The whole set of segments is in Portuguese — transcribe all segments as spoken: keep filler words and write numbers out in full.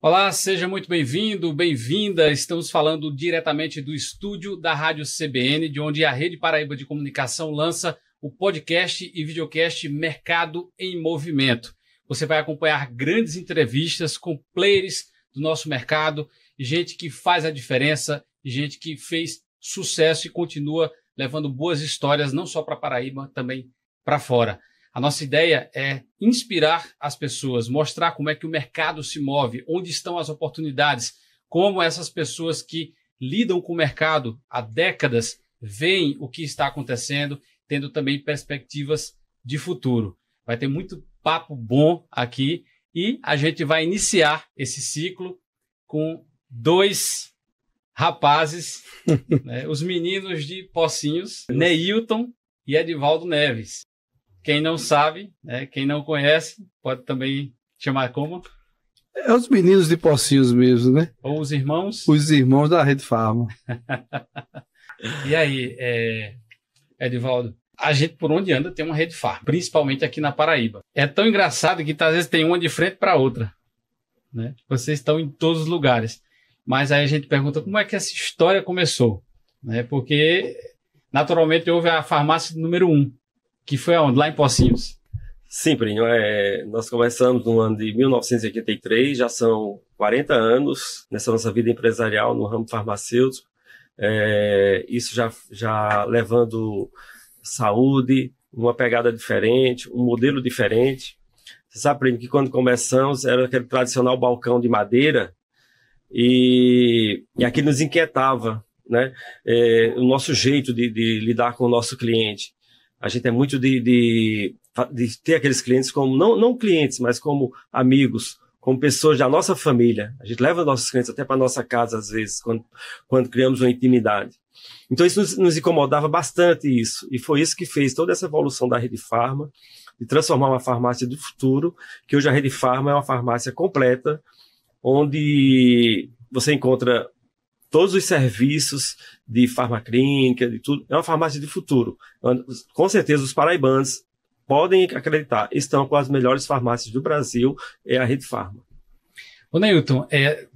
Olá, seja muito bem-vindo, bem-vinda. Estamos falando diretamente do estúdio da Rádio C B N, de onde a Rede Paraíba de Comunicação lança o podcast e videocast Mercado em Movimento. Você vai acompanhar grandes entrevistas com players do nosso mercado, gente que faz a diferença, gente que fez sucesso e continua levando boas histórias, não só para Paraíba, também para fora. A nossa ideia é inspirar as pessoas, mostrar como é que o mercado se move, onde estão as oportunidades, como essas pessoas que lidam com o mercado há décadas veem o que está acontecendo, tendo também perspectivas de futuro. Vai ter muito papo bom aqui e a gente vai iniciar esse ciclo com dois rapazes, né, os meninos de Pocinhos, Neilton e Edvaldo Neves. Quem não sabe, né, quem não conhece, pode também chamar como? É os meninos de Pocinhos mesmo, né? Ou os irmãos? Os irmãos da Redepharma. E aí, é... Edvaldo, a gente por onde anda tem uma Redepharma, principalmente aqui na Paraíba. É tão engraçado que às vezes tem uma de frente para outra, né? Vocês estão em todos os lugares. Mas aí a gente pergunta como é que essa história começou, né? Porque naturalmente houve a farmácia número um. Que foi aonde? Lá em Pocinhos? Sim, Plínio. É, nós começamos no ano de mil novecentos e oitenta e três, já são quarenta anos nessa nossa vida empresarial no ramo farmacêutico. É, isso já, já levando saúde, uma pegada diferente, um modelo diferente. Você sabe, Plínio, que quando começamos era aquele tradicional balcão de madeira e, e aquilo nos inquietava, né? É, o nosso jeito de, de lidar com o nosso cliente. A gente é muito de, de, de ter aqueles clientes como, não, não clientes, mas como amigos, como pessoas da nossa família. A gente leva nossos clientes até para nossa casa, às vezes, quando, quando criamos uma intimidade. Então, isso nos, nos incomodava bastante, isso. E foi isso que fez toda essa evolução da Redepharma, de transformar uma farmácia do futuro, que hoje a Redepharma é uma farmácia completa, onde você encontra todos os serviços de farmacêutica, de tudo, é uma farmácia de futuro. Com certeza os paraibanos podem acreditar, estão com as melhores farmácias do Brasil, é a Redepharma. Ô Neilton, é,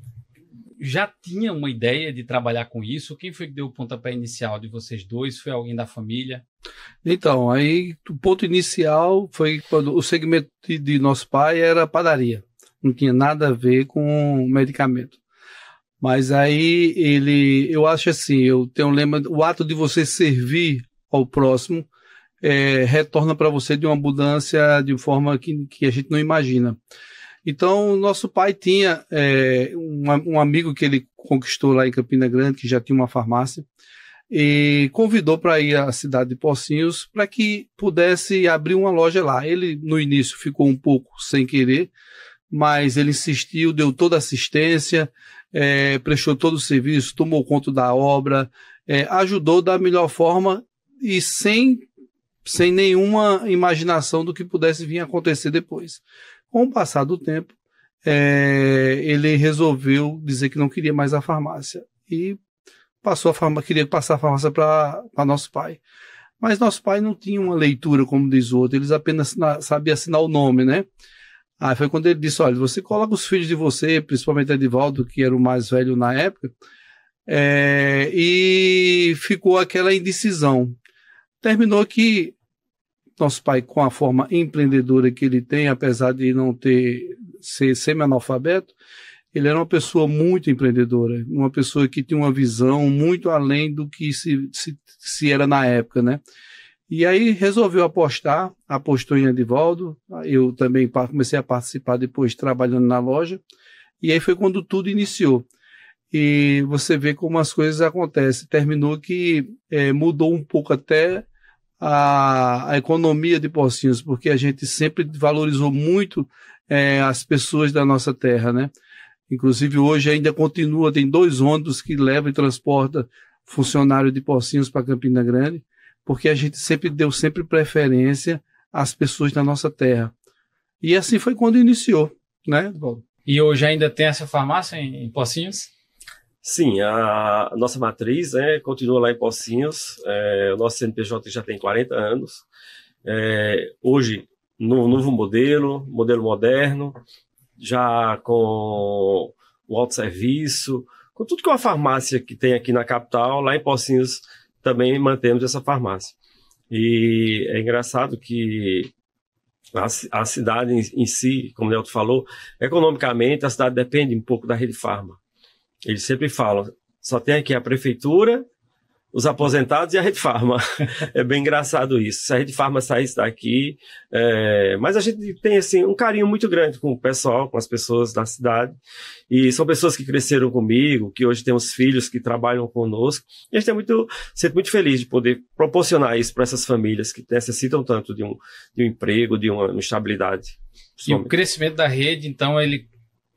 já tinha uma ideia de trabalhar com isso? Quem foi que deu o pontapé inicial de vocês dois? Foi alguém da família? Então, aí o ponto inicial foi quando o segmento de, de nosso pai era padaria, não tinha nada a ver com medicamento. Mas aí ele, eu acho assim, eu tenho um lema, o ato de você servir ao próximo é, retorna para você de uma abundância de forma que, que a gente não imagina. Então, nosso pai tinha é, um, um amigo que ele conquistou lá em Campina Grande, que já tinha uma farmácia, e convidou para ir à cidade de Pocinhos para que pudesse abrir uma loja lá. Ele, no início, ficou um pouco sem querer, mas ele insistiu, deu toda a assistência, É, prestou todo o serviço, tomou conta da obra, é, ajudou da melhor forma e sem, sem nenhuma imaginação do que pudesse vir a acontecer depois. Com o passar do tempo, é, ele resolveu dizer que não queria mais a farmácia e passou a farmácia, queria passar a farmácia para nosso pai. Mas nosso pai não tinha uma leitura, como diz o outro, eles apenas sabiam assinar o nome, né? Aí foi quando ele disse, olha, você coloca os filhos de você, principalmente o Edvaldo, que era o mais velho na época, é, e ficou aquela indecisão. Terminou que nosso pai, com a forma empreendedora que ele tem, apesar de não ter ser semi-analfabeto, ele era uma pessoa muito empreendedora, uma pessoa que tinha uma visão muito além do que se, se, se era na época, né? E aí resolveu apostar, apostou em Edvaldo, eu também comecei a participar depois trabalhando na loja, e aí foi quando tudo iniciou. E você vê como as coisas acontecem, terminou que é, mudou um pouco até a, a economia de Pocinhos, porque a gente sempre valorizou muito é, as pessoas da nossa terra, né? Inclusive hoje ainda continua, tem dois ônibus que levam e transportam funcionário de Pocinhos para Campina Grande, porque a gente sempre deu sempre preferência às pessoas da nossa terra. E assim foi quando iniciou, né, Edvaldo? E hoje ainda tem essa farmácia em, em Pocinhos? Sim, a nossa matriz, né, continua lá em Pocinhos. É, o nosso C N P J já tem quarenta anos. É, hoje, no novo modelo, modelo moderno, já com o autosserviço, com tudo que é uma farmácia que tem aqui na capital, lá em Pocinhos também mantemos essa farmácia. E é engraçado que a, a cidade em, em si, como o Neilton falou, economicamente a cidade depende um pouco da Redepharma. Eles sempre falam, só tem aqui a prefeitura, os aposentados e a Redepharma. É bem engraçado isso. Se a Redepharma saísse daqui... É... Mas a gente tem assim, um carinho muito grande com o pessoal, com as pessoas da cidade. E são pessoas que cresceram comigo, que hoje temos filhos que trabalham conosco. E a gente é muito, sempre muito feliz de poder proporcionar isso para essas famílias que necessitam tanto de um, de um emprego, de uma, uma estabilidade. E o crescimento da rede, então, ele,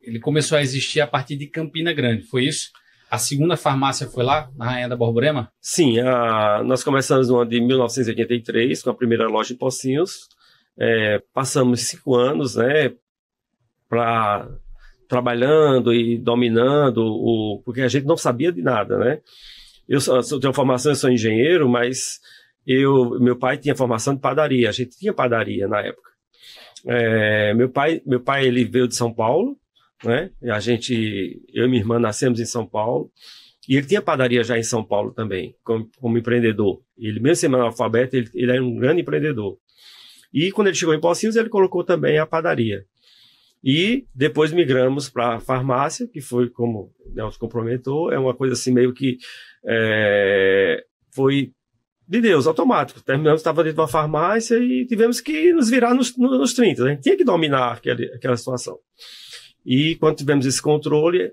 ele começou a existir a partir de Campina Grande, foi isso? A segunda farmácia foi lá, na Rainha da Borborema? Sim, a, nós começamos no ano de mil novecentos e oitenta e três, com a primeira loja em Pocinhos. É, passamos cinco anos, né, pra, trabalhando e dominando, o, porque a gente não sabia de nada, né? Eu, eu tenho formação, eu sou engenheiro, mas eu, meu pai tinha formação de padaria, a gente tinha padaria na época. É, meu pai, meu pai ele veio de São Paulo, né? A gente, eu e minha irmã nascemos em São Paulo, e ele tinha padaria já em São Paulo também, como, como empreendedor. Ele, mesmo sendo analfabeto, ele, ele era um grande empreendedor. E quando ele chegou em Pocinhos, ele colocou também a padaria. E depois migramos para a farmácia, que foi, como o Neilton complementou, é uma coisa assim meio que é, foi de Deus, automático. Terminamos, estava dentro de uma farmácia e tivemos que nos virar nos, nos trinta, né? A gente tinha que dominar aquela, aquela situação. E quando tivemos esse controle,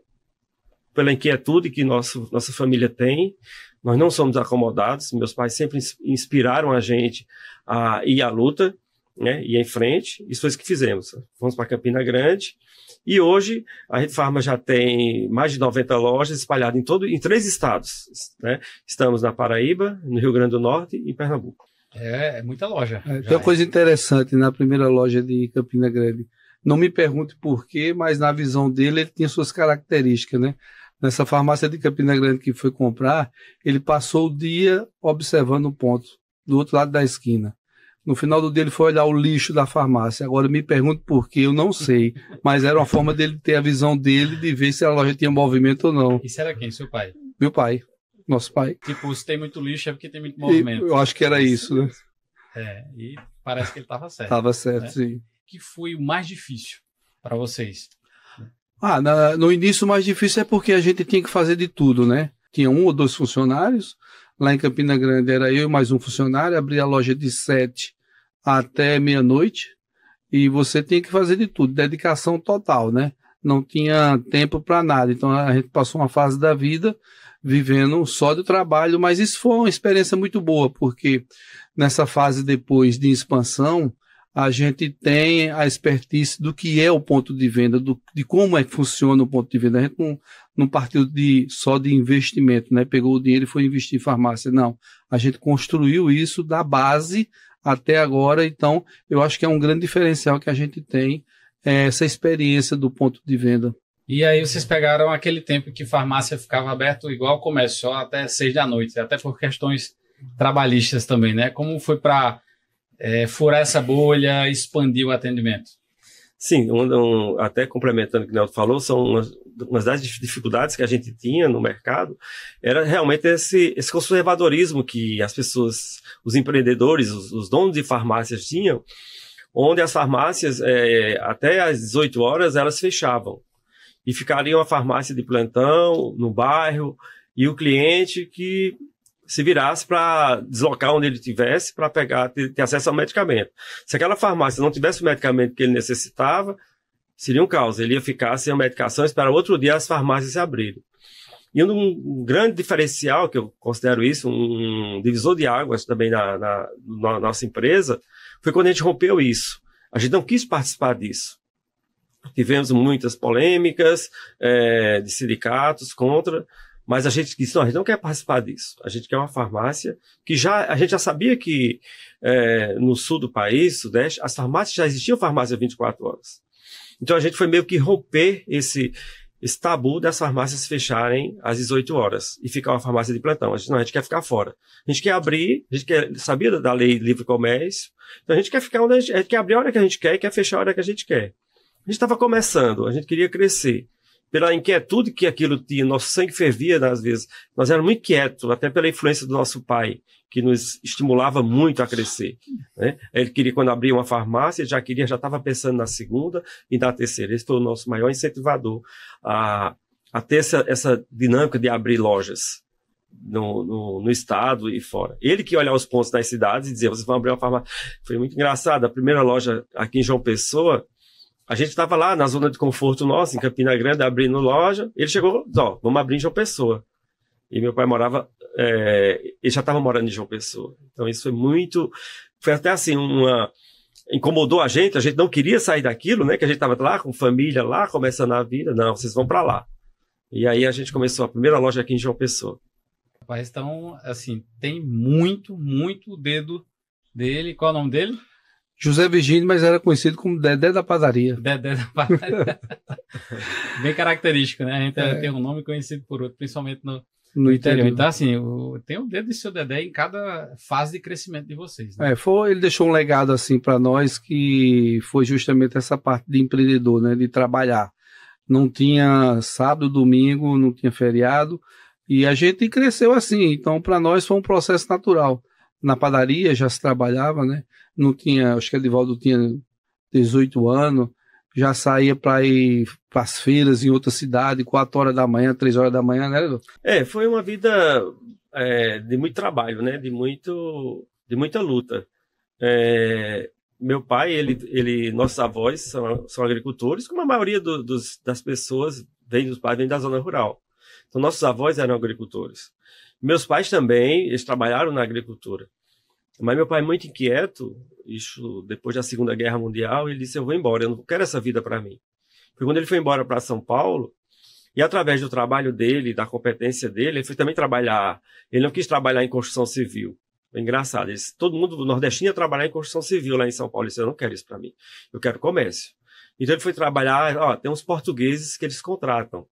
pela inquietude que nosso, nossa família tem, nós não somos acomodados, meus pais sempre inspiraram a gente a ir à luta, né, ir em frente, isso foi isso que fizemos. Fomos para Campina Grande e hoje a Redepharma já tem mais de noventa lojas espalhadas em, todo, em três estados, né? Estamos na Paraíba, no Rio Grande do Norte e em Pernambuco. É, é muita loja. É, tem uma coisa interessante na primeira loja de Campina Grande. Não me pergunte por quê, mas na visão dele ele tinha suas características, né? Nessa farmácia de Campina Grande que foi comprar, ele passou o dia observando um ponto do outro lado da esquina. No final do dia ele foi olhar o lixo da farmácia. Agora me pergunto por quê, eu não sei, mas era uma forma dele ter a visão dele de ver se a loja tinha movimento ou não. E será quem? Seu pai? Meu pai, nosso pai. Tipo, se tem muito lixo é porque tem muito movimento. E eu acho que era isso, né? É, e parece que ele estava certo. Estava certo, né? Sim. Que foi o mais difícil para vocês? Ah, na, no início o mais difícil é porque a gente tinha que fazer de tudo, né? Tinha um ou dois funcionários, lá em Campina Grande era eu e mais um funcionário, abria a loja de sete até meia-noite, e você tinha que fazer de tudo, dedicação total, né? Não tinha tempo para nada, então a gente passou uma fase da vida vivendo só do trabalho, mas isso foi uma experiência muito boa, porque nessa fase depois de expansão, a gente tem a expertise do que é o ponto de venda, do, de como é que funciona o ponto de venda. A gente não, não partiu de, só de investimento, né? Pegou o dinheiro e foi investir em farmácia. Não, a gente construiu isso da base até agora. Então, eu acho que é um grande diferencial que a gente tem, é, essa experiência do ponto de venda. E aí vocês pegaram aquele tempo que farmácia ficava aberto igual comércio, só até seis da noite, até por questões trabalhistas também, né? Como foi para... É, furar essa bolha, expandir o atendimento? Sim, um, um, até complementando o que o Neilton falou, são umas, umas das dificuldades que a gente tinha no mercado, era realmente esse, esse conservadorismo que as pessoas, os empreendedores, os, os donos de farmácias tinham, onde as farmácias, é, até às dezoito horas, elas fechavam. E ficariam a farmácia de plantão, no bairro, e o cliente que... se virasse para deslocar onde ele tivesse para pegar, ter, ter acesso ao medicamento. Se aquela farmácia não tivesse o medicamento que ele necessitava, seria um caos. Ele ia ficar sem a medicação, esperar outro dia as farmácias se abrirem. E um, um grande diferencial, que eu considero isso, um divisor de águas também na, na, na nossa empresa, foi quando a gente rompeu isso. A gente não quis participar disso. Tivemos muitas polêmicas é, de sindicatos contra... Mas a gente disse, não, a gente não quer participar disso. A gente quer uma farmácia que já... A gente já sabia que é, no sul do país, sudeste, as farmácias já existiam farmácia vinte e quatro horas. Então a gente foi meio que romper esse, esse tabu das farmácias fecharem às dezoito horas e ficar uma farmácia de plantão. A gente, não, a gente quer ficar fora. A gente quer abrir, a gente quer, sabia da lei livre comércio, então a gente quer ficar onde a gente, a gente quer abrir a hora que a gente quer e quer fechar a hora que a gente quer. A gente estava começando, a gente queria crescer. Pela inquietude que aquilo tinha, nosso sangue fervia às vezes. Nós éramos muito inquietos, até pela influência do nosso pai, que nos estimulava muito a crescer. Né? Ele queria, quando abria uma farmácia, já queria, já estava pensando na segunda e na terceira. Esse foi o nosso maior incentivador a, a ter essa, essa dinâmica de abrir lojas no, no, no estado e fora. Ele que ia olhar os pontos das cidades e dizia, vocês vão abrir uma farmácia. Foi muito engraçado, a primeira loja aqui em João Pessoa, a gente estava lá na zona de conforto nossa, em Campina Grande, abrindo loja. Ele chegou, ó, vamos abrir em João Pessoa. E meu pai morava, é, ele já estava morando em João Pessoa. Então isso foi muito, foi até assim, uma, incomodou a gente, a gente não queria sair daquilo, né? Que a gente estava lá com família, lá começando a vida. Não, vocês vão para lá. E aí a gente começou a primeira loja aqui em João Pessoa. Rapaz, então, assim, tem muito, muito o dedo dele. Qual é o nome dele? José Virgínio, mas era conhecido como Dedé da Padaria. Dedé da Padaria. Bem característico, né? A gente é. tem um nome conhecido por outro, principalmente no, no, no interior. Então, assim, o, tem o dedo do seu Dedé em cada fase de crescimento de vocês. Né? É, foi, ele deixou um legado, assim, para nós, que foi justamente essa parte de empreendedor, né? De trabalhar. Não tinha sábado, domingo, não tinha feriado. E a gente cresceu assim. Então, para nós, foi um processo natural. Na padaria já se trabalhava, né? Não tinha, acho que Edvaldo tinha dezoito anos, já saía para ir para as feiras em outra cidade, quatro horas da manhã, três horas da manhã, né, Edvaldo? É, foi uma vida é, de muito trabalho, né? De, muito, de muita luta. É, meu pai, ele, ele, nossos avós são, são agricultores, como a maioria do, dos, das pessoas vem dos pais, vem da zona rural. Então, nossos avós eram agricultores. Meus pais também, eles trabalharam na agricultura. Mas meu pai, muito inquieto, isso depois da Segunda Guerra Mundial, ele disse, eu vou embora, eu não quero essa vida para mim. Porque quando ele foi embora para São Paulo, e através do trabalho dele, da competência dele, ele foi também trabalhar, ele não quis trabalhar em construção civil. Foi engraçado, ele disse, todo mundo do nordestino ia trabalhar em construção civil lá em São Paulo. Ele disse, eu não quero isso para mim, eu quero comércio. Então ele foi trabalhar, ó, tem uns portugueses que eles contratam.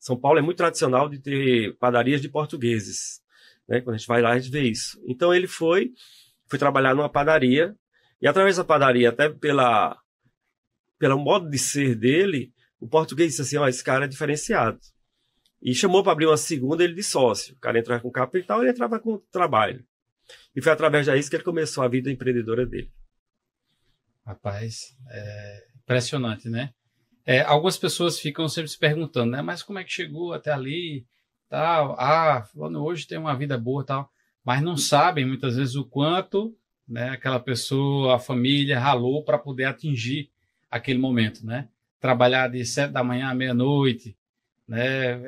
São Paulo é muito tradicional de ter padarias de portugueses, né? Quando a gente vai lá, a gente vê isso. Então ele foi, foi trabalhar numa padaria, e através da padaria, até pela, pelo modo de ser dele, o português disse assim, ó, esse cara é diferenciado. E chamou para abrir uma segunda, ele de sócio. O cara entrava com capital, ele entrava com trabalho. E foi através disso que ele começou a vida empreendedora dele. Rapaz, é impressionante, né? É, algumas pessoas ficam sempre se perguntando, né? Mas como é que chegou até ali, tal? Ah, falando hoje tem uma vida boa, tal. Mas não sabem muitas vezes o quanto, né? Aquela pessoa, a família ralou para poder atingir aquele momento, né? Trabalhar de sete da manhã à meia-noite, né?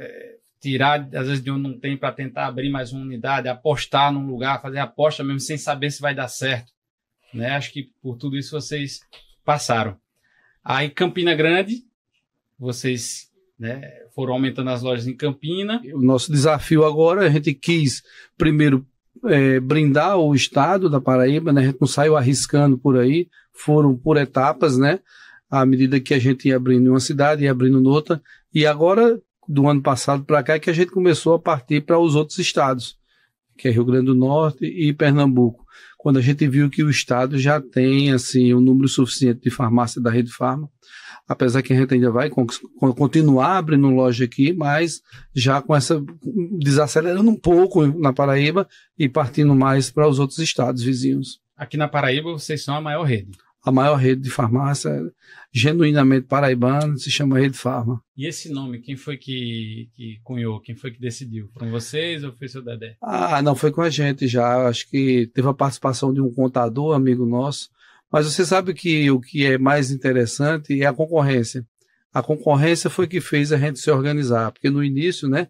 Tirar às vezes de onde não tem para tentar abrir mais uma unidade, apostar num lugar, fazer aposta mesmo sem saber se vai dar certo, né? Acho que por tudo isso vocês passaram. Aí Campina Grande, vocês, né, foram aumentando as lojas em Campina. O nosso desafio agora, a gente quis primeiro é, brindar o estado da Paraíba, né? A gente não saiu arriscando por aí, foram por etapas, né? À medida que a gente ia abrindo uma cidade, ia abrindo outra. E agora, do ano passado para cá, é que a gente começou a partir para os outros estados, que é Rio Grande do Norte e Pernambuco. Quando a gente viu que o estado já tem assim, um número suficiente de farmácia da Redepharma, apesar que a gente ainda vai continuar abrindo loja aqui, mas já com essa desacelerando um pouco na Paraíba e partindo mais para os outros estados vizinhos. Aqui na Paraíba vocês são a maior rede? A maior rede de farmácia, genuinamente paraibana, se chama Redepharma. E esse nome, quem foi que, que cunhou? Quem foi que decidiu? Foram vocês ou foi seu Dedé? Ah, não, foi com a gente já. Acho que teve a participação de um contador, amigo nosso. Mas você sabe que o que é mais interessante é a concorrência. A concorrência foi que fez a gente se organizar. Porque no início, né,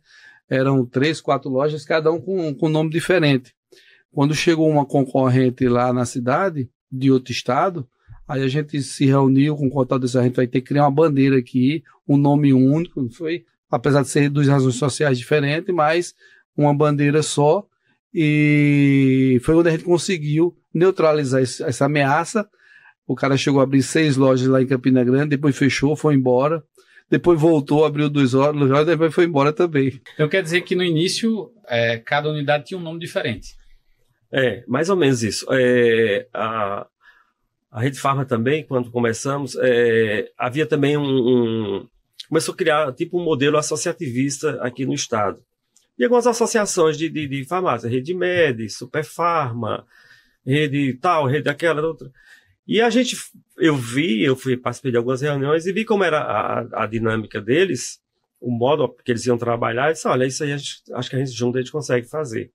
eram três, quatro lojas, cada um com, com nome diferente. Quando chegou uma concorrente lá na cidade, de outro estado, aí a gente se reuniu com o contador dessa, a gente vai ter que criar uma bandeira aqui, um nome único, não foi? Apesar de ser duas razões sociais diferentes, mas uma bandeira só. E foi onde a gente conseguiu neutralizar esse, essa ameaça. O cara chegou a abrir seis lojas lá em Campina Grande, depois fechou, foi embora. Depois voltou, abriu duas lojas, depois foi embora também. Então quer dizer que no início, é, cada unidade tinha um nome diferente. É, mais ou menos isso. É, a... A Redepharma também, quando começamos, é, havia também um, um... Começou a criar tipo um modelo associativista aqui no estado. E algumas associações de, de, de farmácia, Rede Med, Superfarma, Rede tal, Rede aquela, outra. E a gente, eu vi, eu fui, participei de algumas reuniões e vi como era a, a dinâmica deles, o modo que eles iam trabalhar, e disse, olha, isso aí a gente, acho que a gente junto a gente consegue fazer.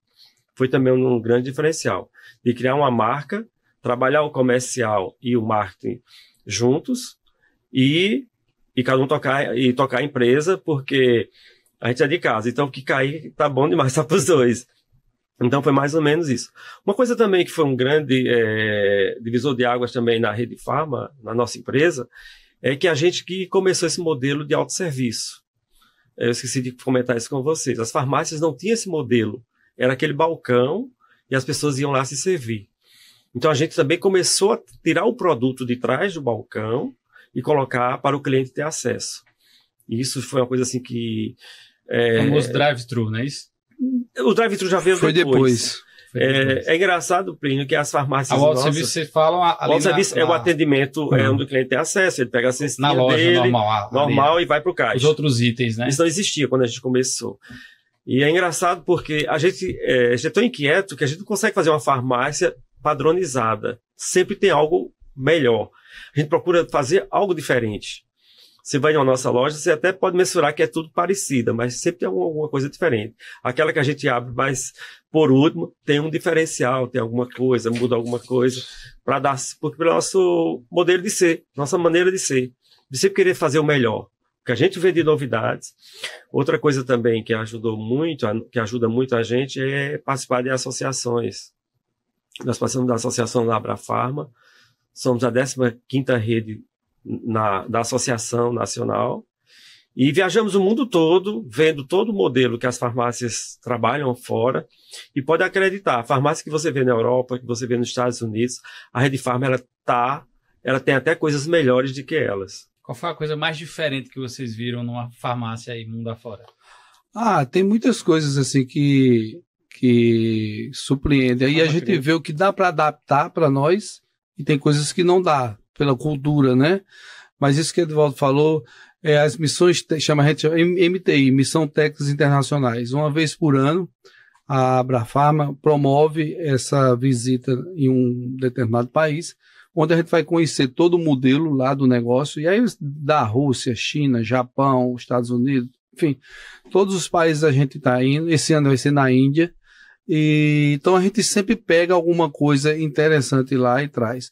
Foi também um, um grande diferencial, de criar uma marca, trabalhar o comercial e o marketing juntos, e, e cada um tocar, e tocar a empresa, porque a gente é de casa, então o que cair tá bom demais, tá para os dois. Então foi mais ou menos isso. Uma coisa também que foi um grande é, divisor de águas também na Redepharma, na nossa empresa, é que a gente que começou esse modelo de autosserviço. Eu esqueci de comentar isso com vocês. As farmácias não tinham esse modelo. Era aquele balcão e as pessoas iam lá se servir. Então a gente também começou a tirar o produto de trás do balcão e colocar para o cliente ter acesso. E isso foi uma coisa assim que... É... Como os drive-thru, não é isso? O drive-thru já veio foi depois. depois. Foi depois. É, é engraçado, Plínio, que as farmácias... O autosserviço, vocês falam... O autosserviço é o atendimento uhum. é onde o cliente tem acesso, ele pega a cestinha na loja, dele, normal, a, normal e vai para o caixa. Os outros itens, né? Isso não existia quando a gente começou. E é engraçado porque a gente, é, a gente é tão inquieto que a gente não consegue fazer uma farmácia padronizada. Sempre tem algo melhor. A gente procura fazer algo diferente. Você vai na nossa loja, você até pode mensurar que é tudo parecida, mas sempre tem alguma coisa diferente. Aquela que a gente abre, mas por último, tem um diferencial, tem alguma coisa, muda alguma coisa, para dar, porque pelo nosso modelo de ser, nossa maneira de ser, de sempre querer fazer o melhor, porque a gente vê de novidades. Outra coisa também que ajudou muito, que ajuda muito a gente é participar de associações. Nós passamos da associação da Abrafarma, somos a décima quinta rede Na, da Associação Nacional, e viajamos o mundo todo, vendo todo o modelo que as farmácias trabalham fora, e pode acreditar, a farmácia que você vê na Europa, que você vê nos Estados Unidos, a Redepharma, ela tá, ela tem até coisas melhores do que elas. Qual foi a coisa mais diferente que vocês viram numa farmácia aí, mundo afora? Ah, tem muitas coisas assim que, que surpreendem, aí ah, a gente queria. vê o que dá para adaptar para nós, e tem coisas que não dá, pela cultura, né? Mas isso que o Edvaldo falou, é, as missões, chama a gente M T I, Missão Técnicas Internacionais. Uma vez por ano, a Abrafarma promove essa visita em um determinado país, onde a gente vai conhecer todo o modelo lá do negócio, e aí da Rússia, China, Japão, Estados Unidos, enfim, todos os países a gente está indo, esse ano vai ser na Índia, e, então a gente sempre pega alguma coisa interessante lá e traz.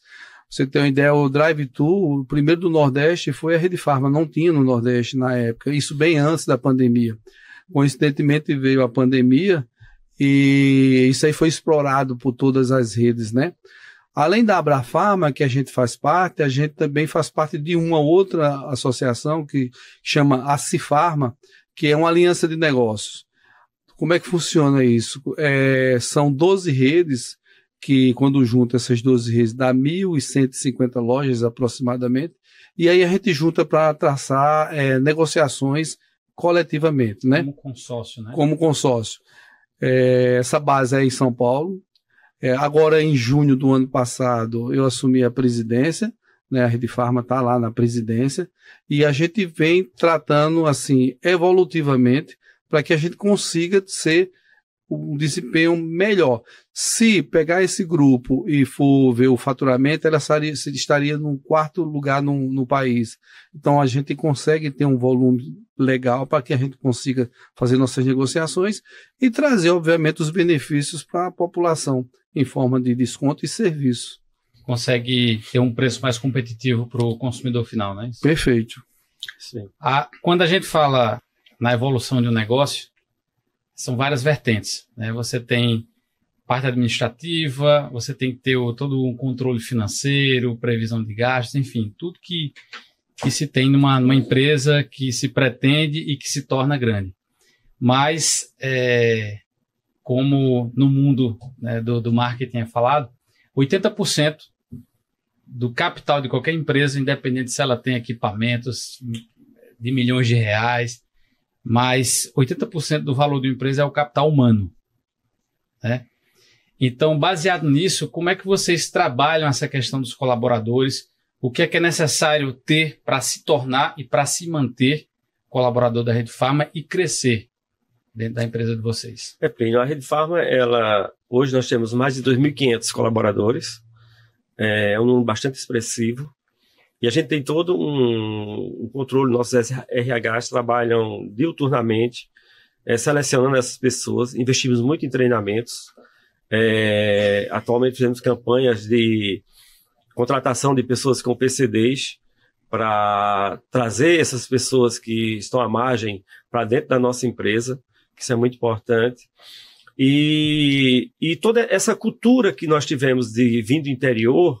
Você tem uma ideia, o drive-thru, o primeiro do Nordeste foi a Redepharma, não tinha no Nordeste na época, isso bem antes da pandemia. Coincidentemente veio a pandemia e isso aí foi explorado por todas as redes, né? Além da Abrafarma, que a gente faz parte, a gente também faz parte de uma outra associação que chama Acifarma, que é uma aliança de negócios. Como é que funciona isso? É, são doze redes, que quando junta essas doze redes dá mil cento e cinquenta lojas aproximadamente, e aí a gente junta para traçar é, negociações coletivamente, né? Como consórcio, né? Como consórcio. É, essa base é em São Paulo. É, agora, em junho do ano passado, eu assumi a presidência, né? A Redepharma está lá na presidência, e a gente vem tratando assim, evolutivamente, para que a gente consiga ser um desempenho melhor. Se pegar esse grupo e for ver o faturamento, ela estaria, estaria no quarto lugar no, no país. Então, a gente consegue ter um volume legal para que a gente consiga fazer nossas negociações e trazer, obviamente, os benefícios para a população em forma de desconto e serviço. Consegue ter um preço mais competitivo para o consumidor final, né? Perfeito. Sim. A, quando a gente fala na evolução de um negócio, são várias vertentes, né? Você tem parte administrativa, você tem que ter o, todo um controle financeiro, previsão de gastos, enfim, tudo que, que se tem numa, numa empresa que se pretende e que se torna grande. Mas, é, como no mundo, né, do, do marketing é falado, oitenta por cento do capital de qualquer empresa, independente se ela tem equipamentos de milhões de reais, mas oitenta por cento do valor de uma empresa é o capital humano, né? Então, baseado nisso, como é que vocês trabalham essa questão dos colaboradores? O que é que é necessário ter para se tornar e para se manter colaborador da Redepharma e crescer dentro da empresa de vocês? É, Plínio, a Redepharma, ela hoje nós temos mais de dois mil e quinhentos colaboradores, é um número bastante expressivo, e a gente tem todo um, um controle, nossos R Hs trabalham diuturnamente, é, selecionando essas pessoas, investimos muito em treinamentos, é, atualmente fizemos campanhas de contratação de pessoas com P C Ds, para trazer essas pessoas que estão à margem para dentro da nossa empresa, que isso é muito importante. E, e toda essa cultura que nós tivemos de vir do interior,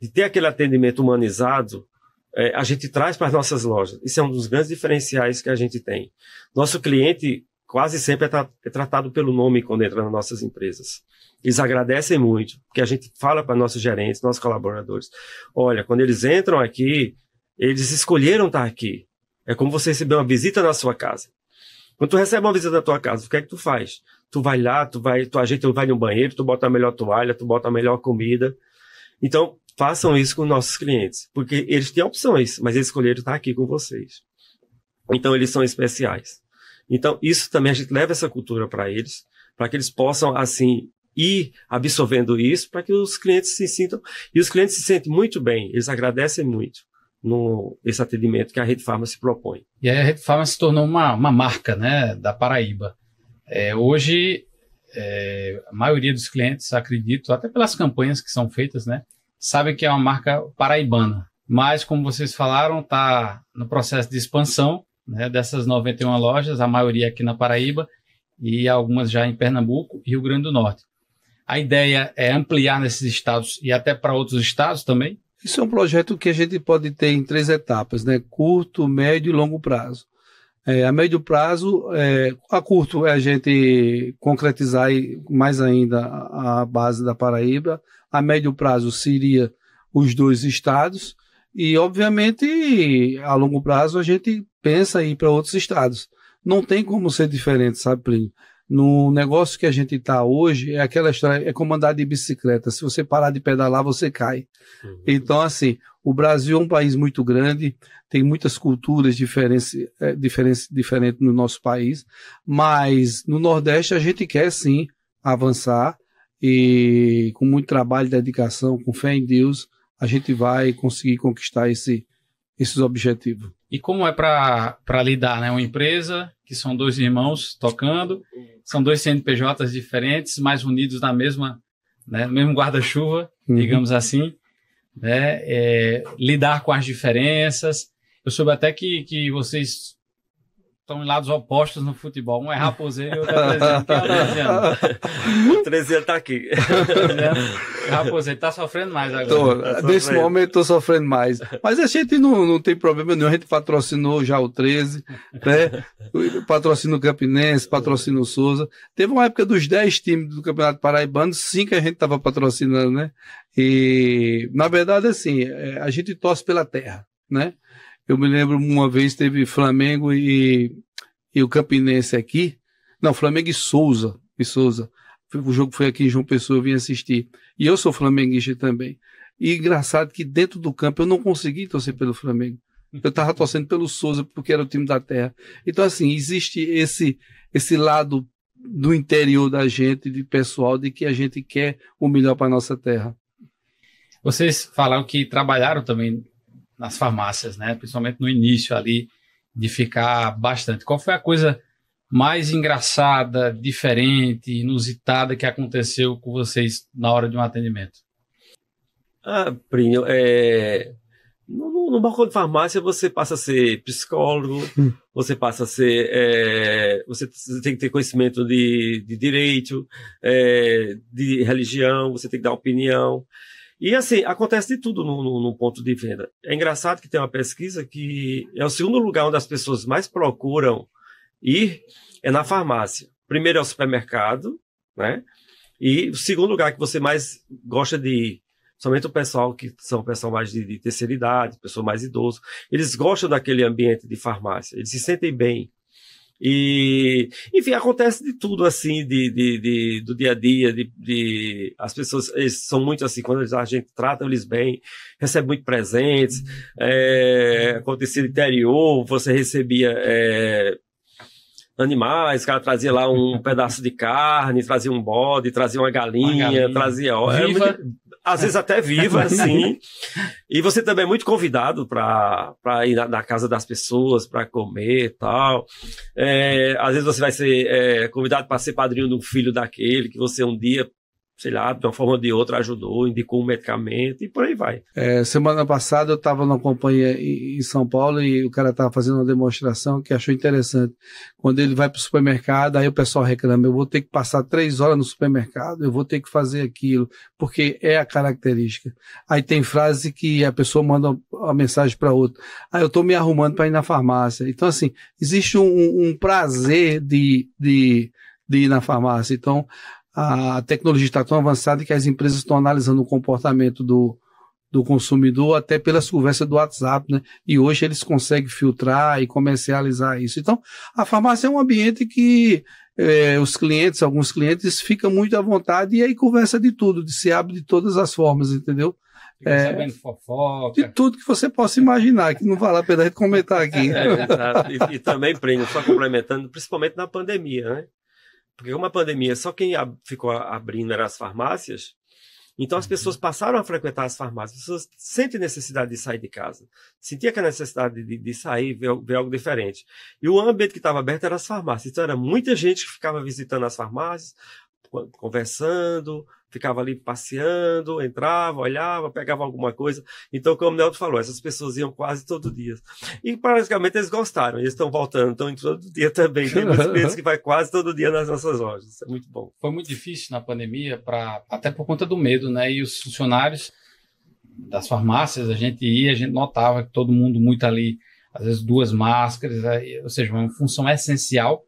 de ter aquele atendimento humanizado, é, a gente traz para as nossas lojas. Isso é um dos grandes diferenciais que a gente tem. Nosso cliente quase sempre é, tra- é tratado pelo nome quando entra nas nossas empresas. Eles agradecem muito, porque a gente fala para nossos gerentes, nossos colaboradores, olha, quando eles entram aqui, eles escolheram estar aqui. É como você receber uma visita na sua casa. Quando tu recebe uma visita na tua casa, o que é que tu faz? Tu vai lá, tu vai, tu ajeita, tu vai no banheiro, tu bota a melhor toalha, tu bota a melhor comida. Então, façam isso com nossos clientes, porque eles têm opções, mas eles escolheram estar aqui com vocês. Então, eles são especiais. Então, isso também a gente leva essa cultura para eles, para que eles possam, assim, ir absorvendo isso, para que os clientes se sintam, e os clientes se sentem muito bem, eles agradecem muito no, esse atendimento que a Redepharma se propõe. E aí a Redepharma se tornou uma, uma marca, né, da Paraíba. É, hoje, é, a maioria dos clientes, acredito, até pelas campanhas que são feitas, né, sabe que é uma marca paraibana. Mas, como vocês falaram, está no processo de expansão, né, dessas noventa e uma lojas, a maioria aqui na Paraíba e algumas já em Pernambuco e Rio Grande do Norte. A ideia é ampliar nesses estados e até para outros estados também? Isso é um projeto que a gente pode ter em três etapas, né? Curto, médio e longo prazo. É, a médio prazo, é, a curto é a gente concretizar mais ainda a base da Paraíba. A médio prazo seria os dois estados. E, obviamente, a longo prazo a gente pensa em ir para outros estados. Não tem como ser diferente, sabe, Plínio? No negócio que a gente está hoje, é aquela história, é como andar de bicicleta. Se você parar de pedalar, você cai. Uhum. Então, assim, o Brasil é um país muito grande, tem muitas culturas diferentes, é, diferentes, diferentes no nosso país, mas no Nordeste a gente quer, sim, avançar e com muito trabalho, dedicação, com fé em Deus, a gente vai conseguir conquistar esse, esses objetivos. E como é para lidar, né? Uma empresa que são dois irmãos tocando, são dois C N P Js diferentes, mas unidos na mesma, né, no mesmo guarda-chuva, uhum, digamos assim, né? É, lidar com as diferenças. Eu soube até que, que vocês estão em lados opostos no futebol. Um é raposeiro e outro é trezeano. O trezeano está aqui. O raposeiro está sofrendo mais agora. Tô, tá sofrendo. Nesse momento estou sofrendo mais. Mas a gente não, não tem problema nenhum. A gente patrocinou já o treze, né? Patrocina o Campinense, patrocina o Souza. Teve uma época dos dez times do Campeonato Paraibano, cinco a gente estava patrocinando, né? E, na verdade, assim, a gente torce pela terra, né? Eu me lembro uma vez teve Flamengo e, e o Campinense aqui. Não, Flamengo e Souza. E Souza. O jogo foi aqui em João Pessoa, eu vim assistir. E eu sou flamenguista também. E engraçado que dentro do campo eu não consegui torcer pelo Flamengo. Eu estava torcendo pelo Souza porque era o time da terra. Então, assim, existe esse, esse lado do interior da gente, de pessoal, de que a gente quer o melhor para a nossa terra. Vocês falaram que trabalharam também nas farmácias, né? Principalmente no início ali, de ficar bastante. Qual foi a coisa mais engraçada, diferente, inusitada que aconteceu com vocês na hora de um atendimento? Ah, Plínio, é... no, no, no balcão de farmácia você passa a ser psicólogo, você passa a ser... É... Você tem que ter conhecimento de, de direito, é... de religião, você tem que dar opinião. E assim, acontece de tudo no, no, no ponto de venda. É engraçado que tem uma pesquisa que é o segundo lugar onde as pessoas mais procuram ir, é na farmácia. Primeiro é o supermercado, né? E o segundo lugar que você mais gosta de ir, somente o pessoal que são o pessoal mais de, de terceira idade, pessoa mais idoso, eles gostam daquele ambiente de farmácia, eles se sentem bem. E, enfim, acontece de tudo, assim, de, de, de, do dia a dia, de, de, as pessoas eles são muito assim, quando a gente trata eles bem, recebe muito presentes, é, acontecia no interior, você recebia é, animais, o cara trazia lá um pedaço de carne, trazia um bode, trazia uma galinha, uma galinha. trazia... Viva. Era muito... Às vezes até viva, assim. E você também é muito convidado para ir na, na casa das pessoas, para comer e tal. É, às vezes você vai ser é, convidado para ser padrinho de um filho daquele, que você um dia, sei lá, de uma forma ou de outra ajudou, indicou um medicamento e por aí vai. É, semana passada eu estava numa companhia em São Paulo e o cara estava fazendo uma demonstração que achou interessante. Quando ele vai para o supermercado, aí o pessoal reclama, eu vou ter que passar três horas no supermercado, eu vou ter que fazer aquilo, porque é a característica. Aí tem frase que a pessoa manda uma mensagem para outra, ah, eu estou me arrumando para ir na farmácia. Então, assim, existe um, um prazer de, de, de ir na farmácia. Então, a tecnologia está tão avançada que as empresas estão analisando o comportamento do, do consumidor até pelas conversas do WhatsApp, né? E hoje eles conseguem filtrar e comercializar isso. Então, a farmácia é um ambiente que é, os clientes, alguns clientes, ficam muito à vontade e aí conversa de tudo, se abre de todas as formas, entendeu? Fica é, sabendo fofoca. De tudo que você possa imaginar, que não vale a pena comentar aqui. É, é, e, e também, Plínio, só complementando, principalmente na pandemia, né? Porque uma pandemia, só quem ficou abrindo eram as farmácias, então as pessoas passaram a frequentar as farmácias, as pessoas sentem necessidade de sair de casa, sentia que a necessidade de, de sair, ver, ver algo diferente. E o ambiente que estava aberto era as farmácias, então era muita gente que ficava visitando as farmácias, conversando, ficava ali passeando, entrava, olhava, pegava alguma coisa. Então, como o Neilton falou, essas pessoas iam quase todo dia. E praticamente eles gostaram, eles estão voltando, estão indo todo dia também. Tem muitos clientes que vai quase todo dia nas nossas lojas. Isso é muito bom. Foi muito difícil na pandemia, pra, até por conta do medo, né? E os funcionários das farmácias, a gente ia, a gente notava que todo mundo muito ali, às vezes duas máscaras, ou seja, uma função essencial,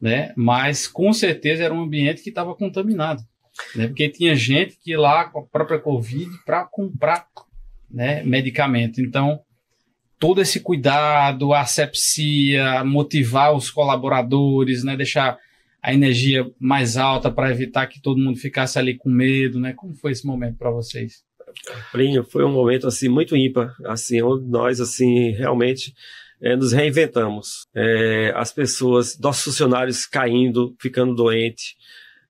né? Mas com certeza era um ambiente que estava contaminado. Né? Porque tinha gente que ia lá com a própria Covid para comprar, né, medicamento. Então, todo esse cuidado, a asepsia, motivar os colaboradores, né, deixar a energia mais alta para evitar que todo mundo ficasse ali com medo. Né? Como foi esse momento para vocês? Plínio, foi um momento assim, muito ímpar, assim, onde nós assim, realmente é, nos reinventamos. É, as pessoas, nossos funcionários caindo, ficando doentes.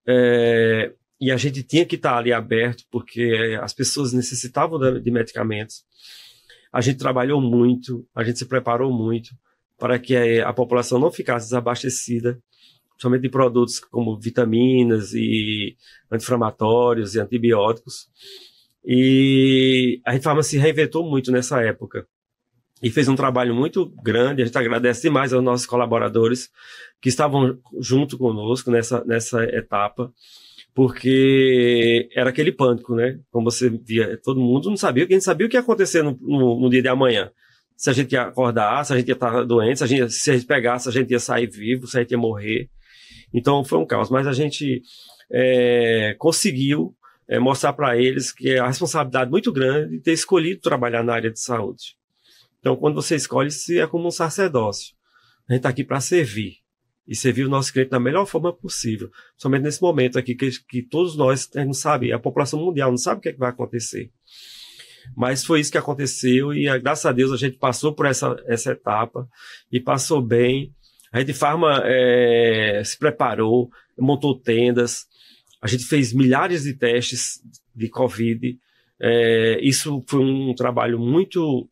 É, e a gente tinha que estar ali aberto, porque as pessoas necessitavam de, de medicamentos. A gente trabalhou muito, a gente se preparou muito para que a, a população não ficasse desabastecida, principalmente de produtos como vitaminas e anti-inflamatórios e antibióticos. E a Redepharma se reinventou muito nessa época. E fez um trabalho muito grande, a gente agradece demais aos nossos colaboradores que estavam junto conosco nessa, nessa etapa, porque era aquele pânico, né? Como você via, todo mundo não sabia, quem sabia o que ia acontecer no, no, no dia de amanhã. Se a gente ia acordar, se a gente ia estar doente, se a gente, se a gente pegasse, a gente ia sair vivo, se a gente ia morrer. Então foi um caos, mas a gente é, conseguiu é, mostrar para eles que é a responsabilidade muito grande de ter escolhido trabalhar na área de saúde. Então, quando você escolhe, se é como um sacerdócio. A gente está aqui para servir. E servir o nosso cliente da melhor forma possível. Somente nesse momento aqui, que, que todos nós não sabe, a população mundial não sabe o que, é que vai acontecer. Mas foi isso que aconteceu e, graças a Deus, a gente passou por essa, essa etapa e passou bem. A Redepharma é, se preparou, montou tendas. A gente fez milhares de testes de Covid. É, isso foi um trabalho muito...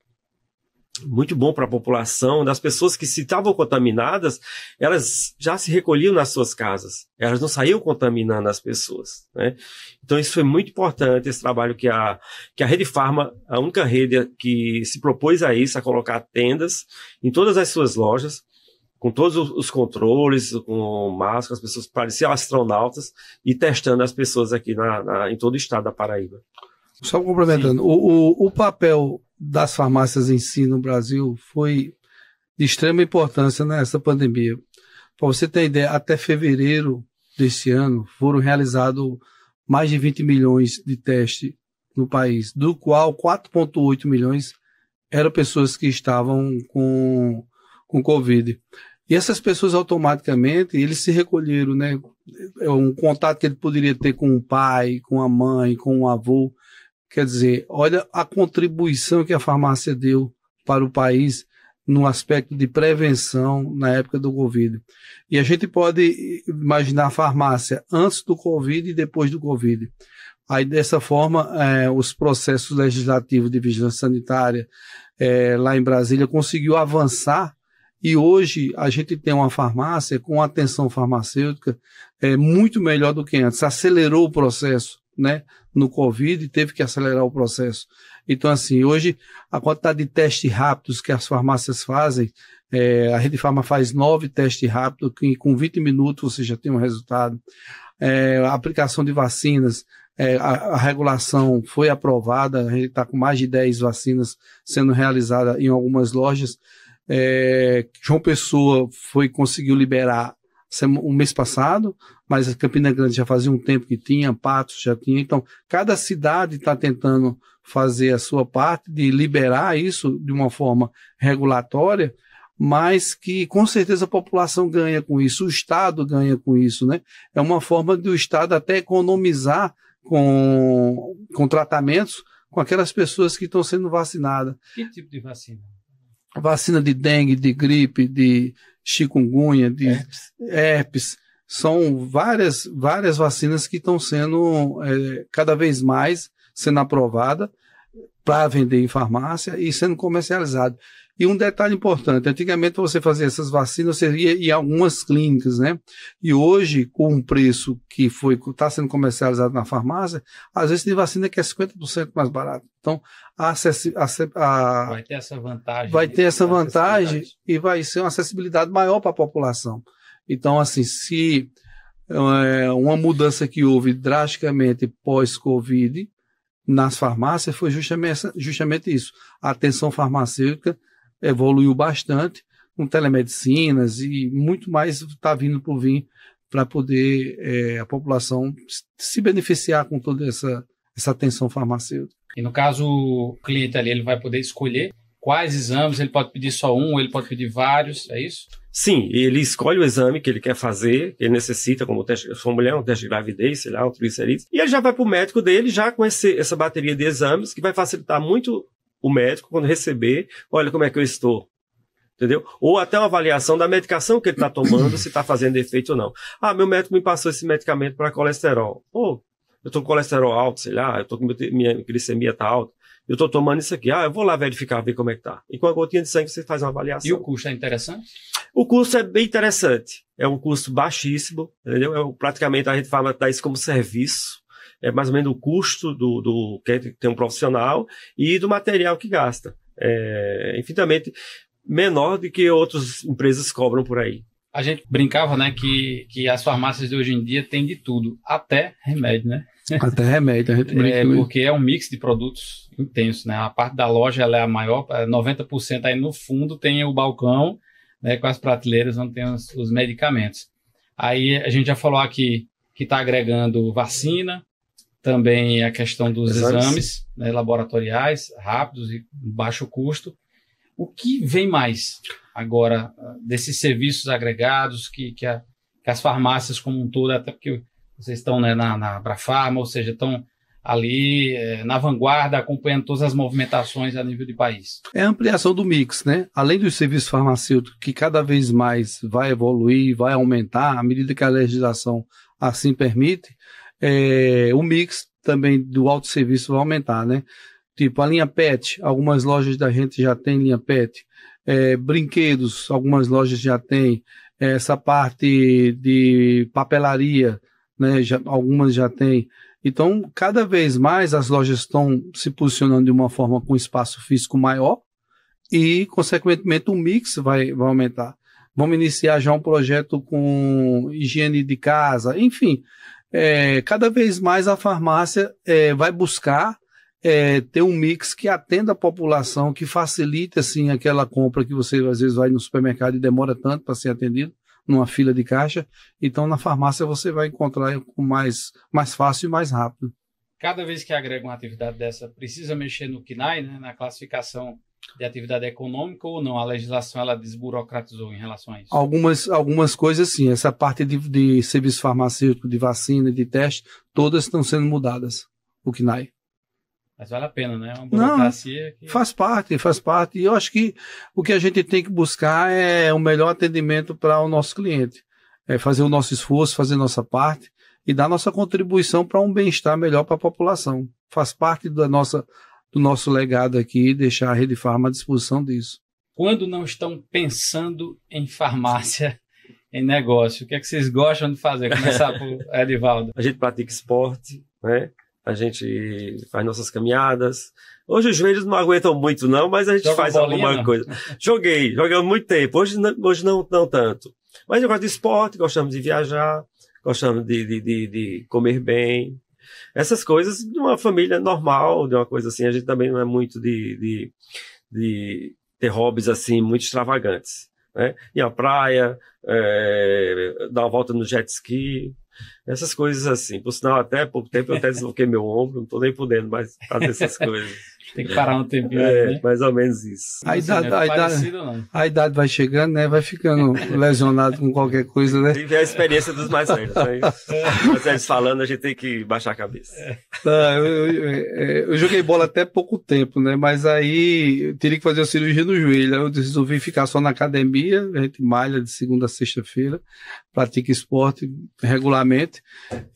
muito bom para a população, das pessoas que se estavam contaminadas, elas já se recolhiam nas suas casas, elas não saíam contaminando as pessoas, né? Então isso foi muito importante, esse trabalho que a, que a Redepharma, a única rede que se propôs a isso, a colocar tendas em todas as suas lojas, com todos os, os controles, com máscara, as pessoas pareciam astronautas, e testando as pessoas aqui na, na, em todo o estado da Paraíba. Só complementando, o, o, o papel das farmácias em si no Brasil foi de extrema importância nessa pandemia. Para você ter ideia, até fevereiro desse ano foram realizados mais de vinte milhões de testes no país, do qual quatro vírgula oito milhões eram pessoas que estavam com, com Covid. E essas pessoas automaticamente, eles se recolheram, né? É um contato que ele poderia ter com o pai, com a mãe, com o avô. Quer dizer, olha a contribuição que a farmácia deu para o país no aspecto de prevenção na época do Covid. E a gente pode imaginar a farmácia antes do Covid e depois do Covid. Aí, dessa forma, é, os processos legislativos de vigilância sanitária é, lá em Brasília conseguiu avançar, e hoje a gente tem uma farmácia com atenção farmacêutica é, muito melhor do que antes. Acelerou o processo, né, no Covid, e teve que acelerar o processo. Então, assim, hoje a quantidade de testes rápidos que as farmácias fazem, é, a Redepharma faz nove testes rápidos, que com vinte minutos você já tem um resultado. É, a aplicação de vacinas, é, a, a regulação foi aprovada, a gente está com mais de dez vacinas sendo realizadas em algumas lojas. É, João Pessoa foi, conseguiu liberar o mês passado, mas a Campina Grande já fazia um tempo que tinha, Patos já tinha. Então, cada cidade está tentando fazer a sua parte de liberar isso de uma forma regulatória, mas que com certeza a população ganha com isso, o Estado ganha com isso, né? É uma forma do Estado até economizar com, com tratamentos com aquelas pessoas que estão sendo vacinadas. Que tipo de vacina? Vacina de dengue, de gripe, de chikungunya, de herpes. herpes. São várias, várias vacinas que estão sendo é, cada vez mais sendo aprovada para vender em farmácia e sendo comercializado. E um detalhe importante, antigamente você fazia essas vacinas, você ia em algumas clínicas, né? E hoje, com um preço que foi, está sendo comercializado na farmácia, às vezes tem vacina que é cinquenta por cento mais barato. Então, a, a, a, vai ter essa vantagem. Vai ter essa vantagem e vai ser uma acessibilidade maior para a população. Então, assim, se é, uma mudança que houve drasticamente pós-Covid nas farmácias foi justamente, justamente isso. A atenção farmacêutica evoluiu bastante, com telemedicinas e muito mais está vindo por vir para poder é, a população se beneficiar com toda essa, essa atenção farmacêutica. E no caso, o cliente ali ele vai poder escolher quais exames, ele pode pedir só um, ele pode pedir vários, é isso? Sim, ele escolhe o exame que ele quer fazer, que ele necessita, como o teste, se for mulher, um teste de gravidez, sei lá, um triglicerídeos, e ele já vai para o médico dele, já com esse, essa bateria de exames, que vai facilitar muito o médico quando receber, olha como é que eu estou, entendeu? Ou até uma avaliação da medicação que ele está tomando, se está fazendo efeito ou não. Ah, meu médico me passou esse medicamento para colesterol. Pô, eu estou com colesterol alto, sei lá, eu tô com minha glicemia está alta. Eu estou tomando isso aqui. Ah, eu vou lá verificar, ver como é que está. E com a gotinha de sangue você faz uma avaliação. E o custo é interessante? O custo é bem interessante. É um custo baixíssimo, entendeu? É, praticamente a gente fala dá isso como serviço. É mais ou menos o custo do, do que tem um profissional e do material que gasta. É, infinitamente menor do que outras empresas cobram por aí. A gente brincava, né, que, que as farmácias de hoje em dia têm de tudo, até remédio, né? Até remédio, a gente brinca. É, porque é um mix de produtos intenso, né? A parte da loja ela é a maior, noventa por cento aí no fundo tem o balcão, né, com as prateleiras onde tem os, os medicamentos. Aí a gente já falou aqui que está agregando vacina, também a questão dos exames, exames né, laboratoriais, rápidos e baixo custo. O que vem mais agora desses serviços agregados que, que, a, que as farmácias como um todo, até porque vocês estão, né, na, na Abrafarma, ou seja, estão ali é, na vanguarda, acompanhando todas as movimentações a nível de país. É a ampliação do mix, né? Além dos serviços farmacêuticos, que cada vez mais vai evoluir, vai aumentar, à medida que a legislação assim permite, é, o mix também do autosserviço vai aumentar, né? Tipo, a linha PET, algumas lojas da gente já tem linha PET. É, brinquedos, algumas lojas já tem. É, essa parte de papelaria, né, já, algumas já tem. Então, cada vez mais as lojas estão se posicionando de uma forma com espaço físico maior e, consequentemente, o mix vai, vai aumentar. Vamos iniciar já um projeto com higiene de casa, enfim. É, cada vez mais a farmácia é, vai buscar É, ter um mix que atenda a população, que facilite assim, aquela compra que você às vezes vai no supermercado e demora tanto para ser atendido, numa fila de caixa. Então, na farmácia você vai encontrar mais, mais fácil e mais rápido. Cada vez que agrega uma atividade dessa, precisa mexer no C N A E, né, na classificação de atividade econômica ou não? A legislação, ela desburocratizou em relação a isso? Algumas, algumas coisas, sim. Essa parte de, de serviço farmacêutico, de vacina, de teste, todas estão sendo mudadas, o C N A E. Mas vale a pena, né? Uma burocracia que... faz parte, faz parte. E eu acho que o que a gente tem que buscar é o melhor atendimento para o nosso cliente. É fazer o nosso esforço, fazer a nossa parte e dar nossa contribuição para um bem-estar melhor para a população. Faz parte da nossa... do nosso legado aqui, deixar a Redepharma à disposição disso. Quando não estão pensando em farmácia, em negócio, o que é que vocês gostam de fazer? Começar por Edvaldo. A gente pratica esporte, né? A gente faz nossas caminhadas. Hoje os joelhos não aguentam muito não, mas a gente Joga faz bolinha, alguma não. coisa. Joguei, joguei há muito tempo, hoje não, hoje não, não tanto. Mas eu gosto de esporte, gostamos de viajar, gostamos de, de, de, de comer bem. Essas coisas de uma família normal, de uma coisa assim, a gente também não é muito de, de, de ter hobbies assim muito extravagantes, né? Ir à praia, é, dar uma volta no jet ski, essas coisas assim. Por sinal, até pouco tempo eu até desloquei meu ombro, não estou nem podendo mais fazer essas coisas. Tem que parar um tempinho, é, né? Mais ou menos isso. A idade, não é a, parecido, idade, não. a idade vai chegando, né? Vai ficando lesionado com qualquer coisa, né? Tem que ver a experiência dos mais velhos, né? Mas eles falando, a gente tem que baixar a cabeça. Ah, eu, eu, eu, eu joguei bola até pouco tempo, né? Mas aí eu teria que fazer a cirurgia no joelho. Aí eu resolvi ficar só na academia, a gente malha de segunda a sexta-feira, pratica esporte regularmente.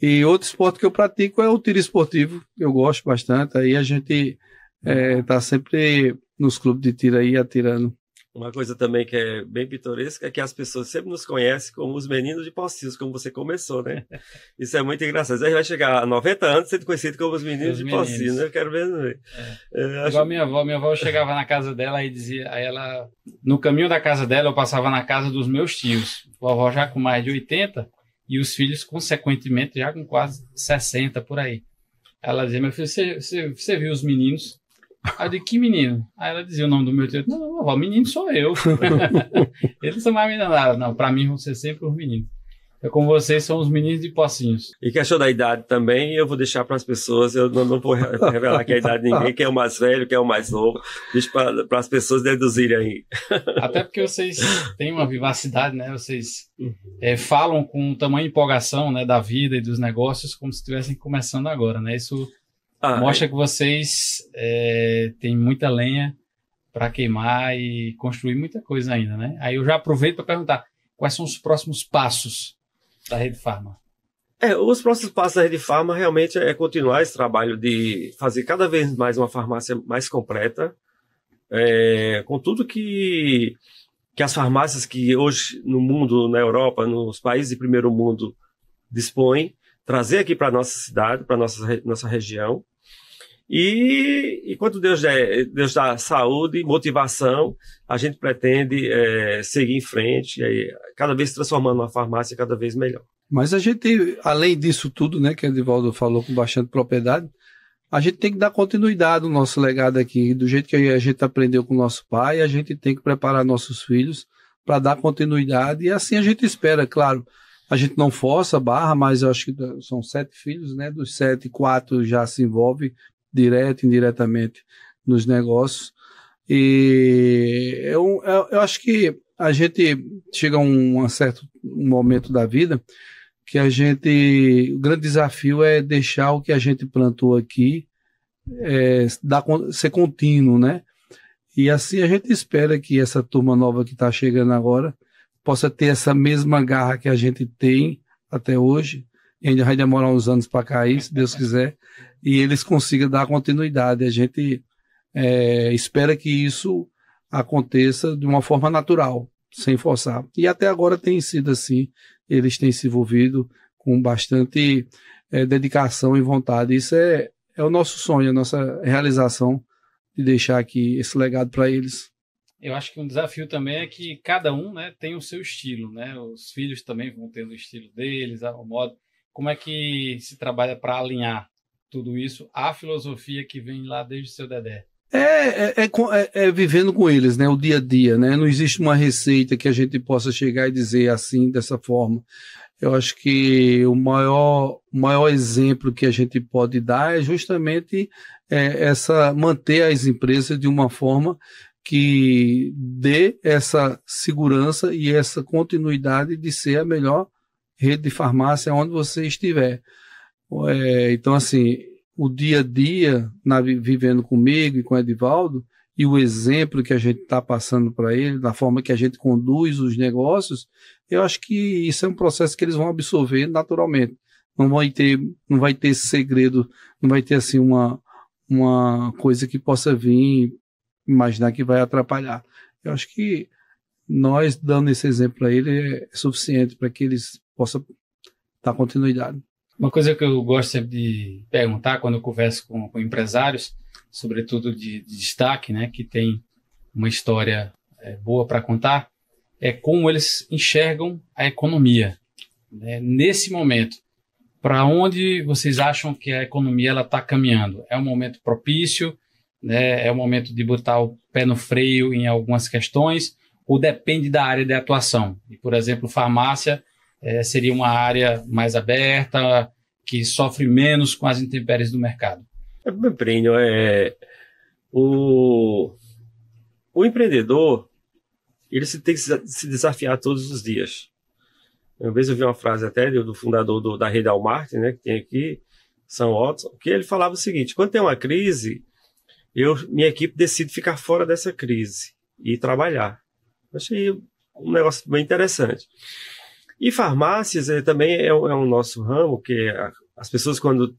E outro esporte que eu pratico é o tiro esportivo, que eu gosto bastante. Aí a gente... É, tá sempre nos clubes de tiro aí, atirando. Uma coisa também que é bem pitoresca é que as pessoas sempre nos conhecem como os meninos de Pocinhos, como você começou, né? Isso é muito engraçado. Aí vai chegar a noventa anos sendo conhecido como os meninos os de meninos. Pocinhos, né? Eu quero mesmo ver. É. É, acho... Igual a minha avó. Minha avó chegava na casa dela e dizia... Aí ela, no caminho da casa dela, eu passava na casa dos meus tios. A avó já com mais de oitenta e os filhos, consequentemente, já com quase sessenta, por aí. Ela dizia, meu filho, você, você, você viu os meninos? Aí eu digo, que menino? Aí ela dizia o nome do meu tio. Não, não, avó, menino sou eu. Eles são mais meninos. Não, não, pra mim vão ser sempre os meninos. Eu, com vocês, são os meninos de Pocinhos. E questão da idade também, eu vou deixar para as pessoas, eu não, não vou revelar que é a idade de ninguém, quem é o mais velho, quem é o mais novo, deixa para as pessoas deduzirem aí. Até porque vocês têm uma vivacidade, né? Vocês é, falam com tamanha empolgação, né, da vida e dos negócios, como se estivessem começando agora, né? Isso... Ah, mostra que vocês é, têm muita lenha para queimar e construir muita coisa ainda, né? Aí eu já aproveito para perguntar, quais são os próximos passos da Redepharma? É, os próximos passos da Redepharma realmente é continuar esse trabalho de fazer cada vez mais uma farmácia mais completa, é, com tudo que, que as farmácias que hoje no mundo, na Europa, nos países de primeiro mundo dispõem, trazer aqui para a nossa cidade, para a nossa, nossa região. E enquanto Deus, der, Deus dá saúde, motivação, a gente pretende é, seguir em frente, é, cada vez transformando uma farmácia cada vez melhor. Mas a gente, além disso tudo, né, que o Edvaldo falou com bastante propriedade, a gente tem que dar continuidade ao nosso legado aqui, do jeito que a gente aprendeu com o nosso pai, a gente tem que preparar nossos filhos para dar continuidade, e assim a gente espera, claro. A gente não força a barra, mas eu acho que são sete filhos, né? Dos sete, quatro já se envolvem direto e indiretamente nos negócios. E eu, eu, eu acho que a gente chega a um, um certo momento da vida que a gente... O grande desafio é deixar o que a gente plantou aqui é, dar, ser contínuo, né? E assim a gente espera que essa turma nova que está chegando agora possa ter essa mesma garra que a gente tem até hoje, e ainda vai demorar uns anos para cair, se Deus quiser, e eles consigam dar continuidade. A gente é, espera que isso aconteça de uma forma natural, sem forçar. E até agora tem sido assim, eles têm se envolvido com bastante é, dedicação e vontade. Isso é, é o nosso sonho, a nossa realização de deixar aqui esse legado para eles. Eu acho que um desafio também é que cada um, né, tem o seu estilo, né? Os filhos também vão ter o estilo deles, o modo. Como é que se trabalha para alinhar tudo isso à filosofia que vem lá desde o seu Dedé? É, é, é, é, é vivendo com eles, né? O dia a dia, né? Não existe uma receita que a gente possa chegar e dizer assim, dessa forma. Eu acho que o maior, maior exemplo que a gente pode dar é justamente é, essa, manter as empresas de uma forma que dê essa segurança e essa continuidade de ser a melhor rede de farmácia onde você estiver. É, então, assim, o dia a dia, na, vivendo comigo e com o Edvaldo, e o exemplo que a gente está passando para ele, da forma que a gente conduz os negócios, eu acho que isso é um processo que eles vão absorver naturalmente. Não vai ter, não vai ter segredo, não vai ter assim uma, uma coisa que possa vir, imaginar que vai atrapalhar. Eu acho que nós dando esse exemplo para ele é suficiente para que eles possam dar continuidade. Uma coisa que eu gosto sempre de perguntar quando eu converso com, com empresários, sobretudo de, de destaque, né, que tem uma história é, boa para contar, é como eles enxergam a economia, né, nesse momento. Para onde vocês acham que a economia ela está caminhando? É um momento propício, né, é um momento de botar o pé no freio em algumas questões, ou depende da área de atuação? E, por exemplo, farmácia é, seria uma área mais aberta, que sofre menos com as intempéries do mercado. Plínio, é, o, o empreendedor, ele se tem que se desafiar todos os dias. Uma vez eu vi uma frase até do fundador do, da rede Almarte, né, que tem aqui, Sam Watson, que ele falava o seguinte: quando tem uma crise, eu, minha equipe decide ficar fora dessa crise e trabalhar. Eu achei um negócio bem interessante. E farmácias é, também é, é um nosso ramo, que as pessoas quando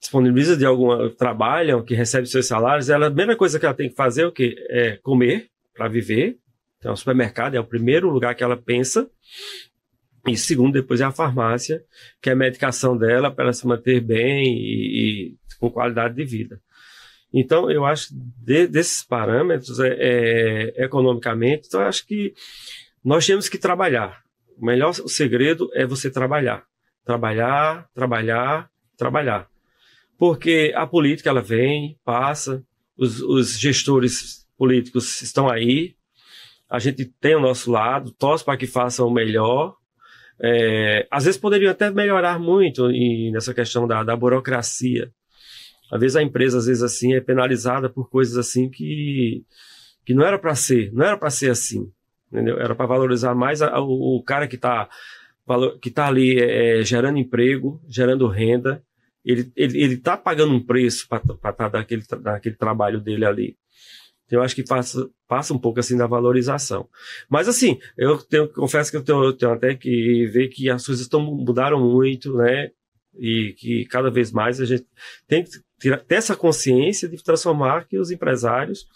disponibiliza de alguma, trabalham, que recebe seus salários, ela, a primeira coisa que ela tem que fazer é o quê? É comer para viver. Então, o supermercado é o primeiro lugar que ela pensa. E segundo, depois é a farmácia, que é a medicação dela para ela se manter bem e, e com qualidade de vida. Então, eu acho de, desses parâmetros, é, é, economicamente, então, eu acho que nós temos que trabalhar. O melhor o segredo é você trabalhar. Trabalhar, trabalhar, trabalhar. Porque a política ela vem, passa, os, os gestores políticos estão aí, a gente tem o nosso lado, torce para que façam o melhor. É, às vezes poderiam até melhorar muito em, nessa questão da, da burocracia. Às vezes a empresa às vezes assim, é penalizada por coisas assim que, que não era para ser, não era para ser assim. Entendeu? Era para valorizar mais a, a, o cara que está que tá ali é, gerando emprego, gerando renda. Ele ele está pagando um preço para estar tá daquele, daquele trabalho dele ali. Então, eu acho que passa, passa um pouco assim da valorização. Mas, assim, eu tenho, confesso que eu tenho, eu tenho até que ver que as coisas tão, mudaram muito, né? E que cada vez mais a gente tem que ter, ter essa consciência de transformar que os empresários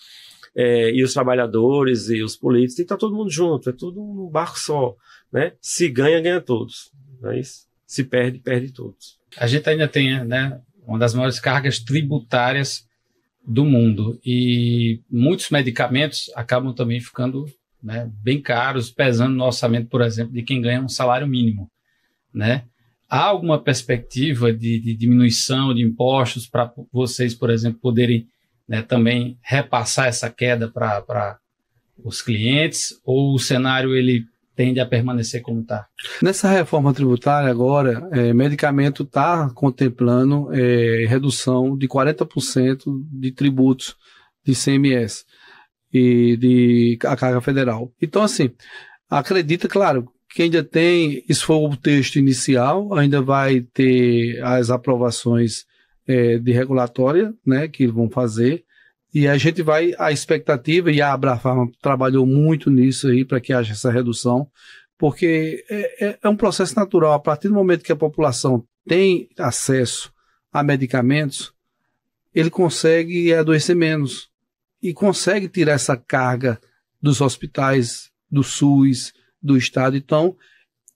é, e os trabalhadores e os políticos tem que estar todo mundo junto, é tudo um barco só, né? Se ganha, ganha todos. Mas se perde, perde todos. A gente ainda tem, né, uma das maiores cargas tributárias do mundo e muitos medicamentos acabam também ficando, né, bem caros, pesando no orçamento, por exemplo, de quem ganha um salário mínimo, né? Há alguma perspectiva de, de diminuição de impostos para vocês, por exemplo, poderem, né, também repassar essa queda para os clientes, ou o cenário ele tende a permanecer como está? Nessa reforma tributária agora, é, medicamento está contemplando é, redução de quarenta por cento de tributos de I C M S e de a carga federal. Então, assim, acredita, claro, que ainda tem, isso foi o texto inicial, ainda vai ter as aprovações é, de regulatória, né, que vão fazer. E a gente vai, a expectativa, e a Abrafarma trabalhou muito nisso aí para que haja essa redução, porque é, é um processo natural. A partir do momento que a população tem acesso a medicamentos, ele consegue adoecer menos e consegue tirar essa carga dos hospitais, do SUS, do Estado. Então,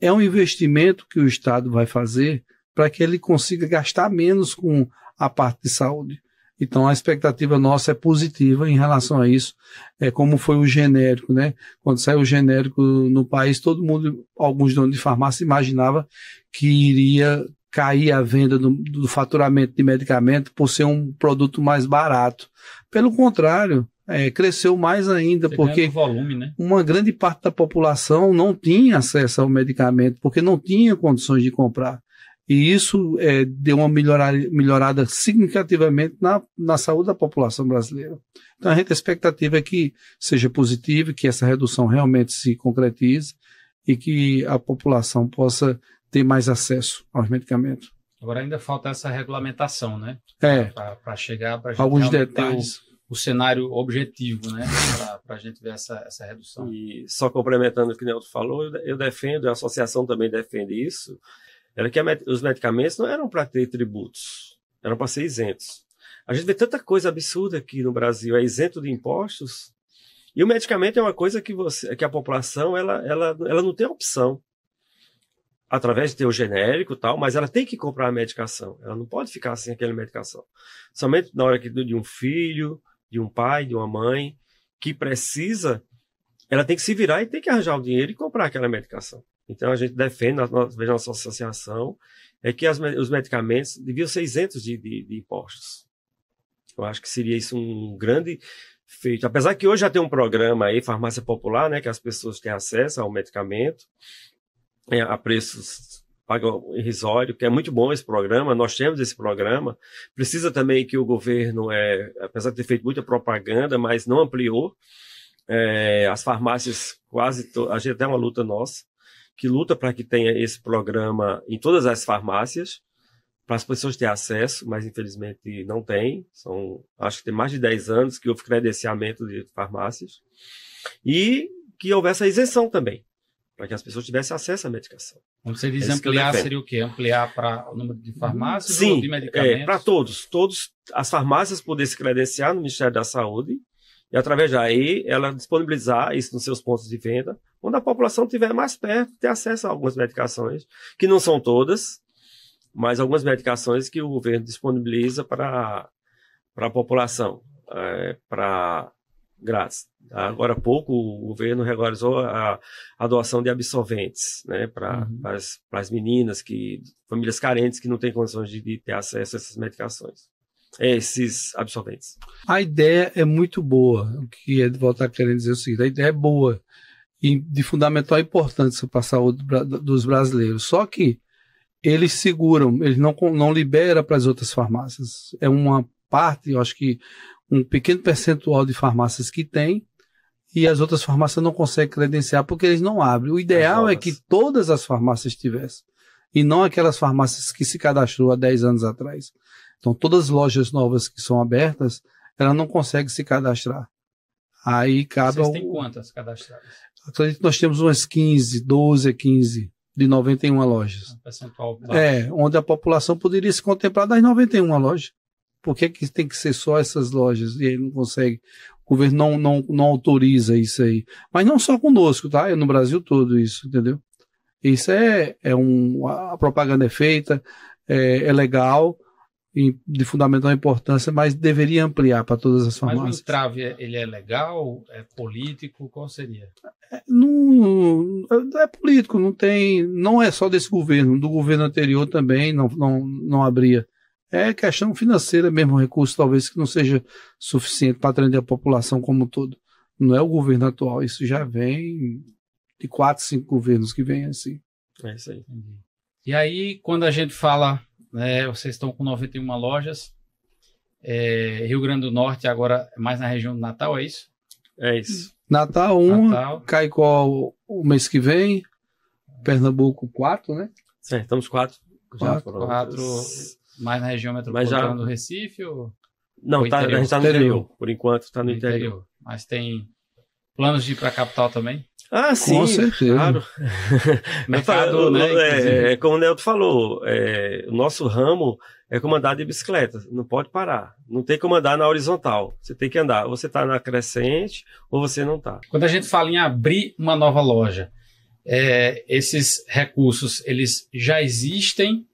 é um investimento que o Estado vai fazer para que ele consiga gastar menos com a parte de saúde. Então, a expectativa nossa é positiva em relação a isso, é como foi o genérico, né? Quando saiu o genérico no país, todo mundo, alguns donos de farmácia, imaginava que iria cair a venda do, do faturamento de medicamento por ser um produto mais barato. Pelo contrário, é, cresceu mais ainda, você porque ganha volume, né? Uma grande parte da população não tinha acesso ao medicamento, porque não tinha condições de comprar. E isso é, deu uma melhorada, melhorada significativamente na, na saúde da população brasileira. Então, a gente, a expectativa é que seja positiva, que essa redução realmente se concretize e que a população possa ter mais acesso aos medicamentos. Agora ainda falta essa regulamentação, né? É. Para chegar, para a gente alguns detalhes. O, o cenário objetivo, né? Para a gente ver essa, essa redução. E só complementando o que o Neilton falou, eu, eu defendo, a associação também defende isso, era que a, os medicamentos não eram para ter tributos, eram para ser isentos. A gente vê tanta coisa absurda aqui no Brasil, é isento de impostos, e o medicamento é uma coisa que, você, que a população ela, ela, ela não tem opção. Através de ter o genérico e tal, mas ela tem que comprar a medicação. Ela não pode ficar sem aquela medicação. Somente na hora que de um filho, de um pai, de uma mãe, que precisa, ela tem que se virar e tem que arranjar o dinheiro e comprar aquela medicação. Então, a gente defende, nós, veja, nossa associação, é que as, os medicamentos deviam ser isentos de, de, de impostos. Eu acho que seria isso um grande feito. Apesar que hoje já tem um programa aí, Farmácia Popular, né, que as pessoas têm acesso ao medicamento, É, a preços pagam irrisório, que é muito bom esse programa, nós temos esse programa, precisa também que o governo, é, apesar de ter feito muita propaganda, mas não ampliou, é, as farmácias quase, to- a gente tem uma luta nossa, que luta para que tenha esse programa em todas as farmácias, para as pessoas terem acesso, mas infelizmente não tem, são, acho que tem mais de dez anos que houve credenciamento de farmácias, e que houvesse a isenção também, para que as pessoas tivessem acesso à medicação. Quando você diz é ampliar, seria o quê? Ampliar para o número de farmácias? Sim, ou de medicamentos? É, para todos. Todos as farmácias poderem se credenciar no Ministério da Saúde e, através daí, ela disponibilizar isso nos seus pontos de venda, onde a população estiver mais perto, ter acesso a algumas medicações, que não são todas, mas algumas medicações que o governo disponibiliza para a população, é, para... Grátis. Agora há pouco o governo regularizou a, a doação de absorventes, né, para uhum. as, as meninas, que, famílias carentes que não têm condições de, de ter acesso a essas medicações, esses absorventes. A ideia é muito boa, o que Edvaldo está querendo dizer o seguinte, a ideia é boa e de fundamental importância para a saúde dos brasileiros, só que eles seguram, eles não, não liberam para as outras farmácias, é uma parte, eu acho que um pequeno percentual de farmácias que tem e as outras farmácias não conseguem credenciar porque eles não abrem. O ideal é que todas as farmácias tivessem e não aquelas farmácias que se cadastrou há dez anos atrás. Então, todas as lojas novas que são abertas, elas não conseguem se cadastrar. Aí cabe... Vocês têm quantas cadastradas? Acredito que nós temos umas quinze, doze, quinze de noventa e uma lojas. Um percentual baixo. É, onde a população poderia se contemplar das noventa e uma lojas. Por que, que tem que ser só essas lojas? E ele não consegue, o governo não, não, não autoriza isso aí. Mas não só conosco, tá? É no Brasil todo isso, entendeu? Isso é, é um... A propaganda é feita, é, é legal, de fundamental importância, mas deveria ampliar para todas as farmácias. Mas o entrave, ele é legal? É político? Qual seria? É, não, é político, não tem... Não é só desse governo, do governo anterior também não, não, não abria. É questão financeira mesmo, um recurso talvez que não seja suficiente para atender a população como um todo. Não é o governo atual, isso já vem de quatro, cinco governos que vem assim. É isso aí. E aí, quando a gente fala, né, vocês estão com noventa e uma lojas, é, Rio Grande do Norte agora mais na região do Natal, é isso? É isso. Natal um, Caicó o mês que vem, Pernambuco quatro, né? É, estamos quatro. Quatro. Já quatro... Mais na região metropolitana já... do Recife? Ou... Não, tá, a gente está no interior. interior. Por enquanto está no, no interior. interior. Mas tem planos de ir para a capital também? Ah, sim. Com certeza. Claro. Mercado, né? É, é, como o Neilton falou, é, o nosso ramo é como andar de bicicleta. Não pode parar. Não tem como andar na horizontal. Você tem que andar. Ou você está na crescente ou você não está. Quando a gente fala em abrir uma nova loja, é, esses recursos eles já existem?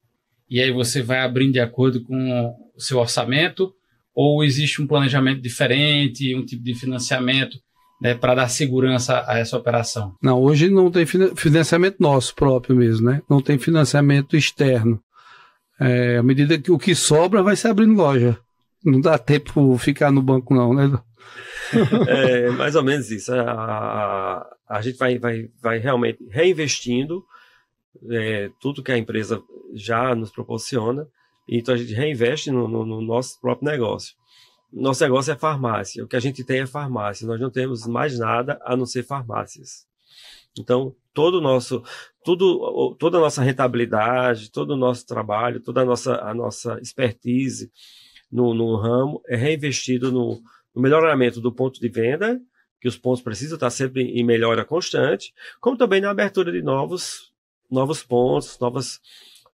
E aí você vai abrindo de acordo com o seu orçamento ou existe um planejamento diferente, um tipo de financiamento, né, para dar segurança a essa operação? Não, hoje não tem financiamento nosso próprio mesmo, né? Não tem financiamento externo. É, à medida que o que sobra vai se abrindo loja. Não dá tempo ficar no banco não, né? É mais ou menos isso. A, a, a gente vai, vai, vai realmente reinvestindo é, tudo que a empresa já nos proporciona, então a gente reinveste no, no, no nosso próprio negócio. Nosso negócio é farmácia, o que a gente tem é farmácia, nós não temos mais nada a não ser farmácias. Então, todo o nosso, tudo, toda a nossa rentabilidade, todo o nosso trabalho, toda a nossa, a nossa expertise no, no ramo é reinvestido no, no melhoramento do ponto de venda, que os pontos precisam estar sempre em melhora constante, como também na abertura de novos, novos pontos, novas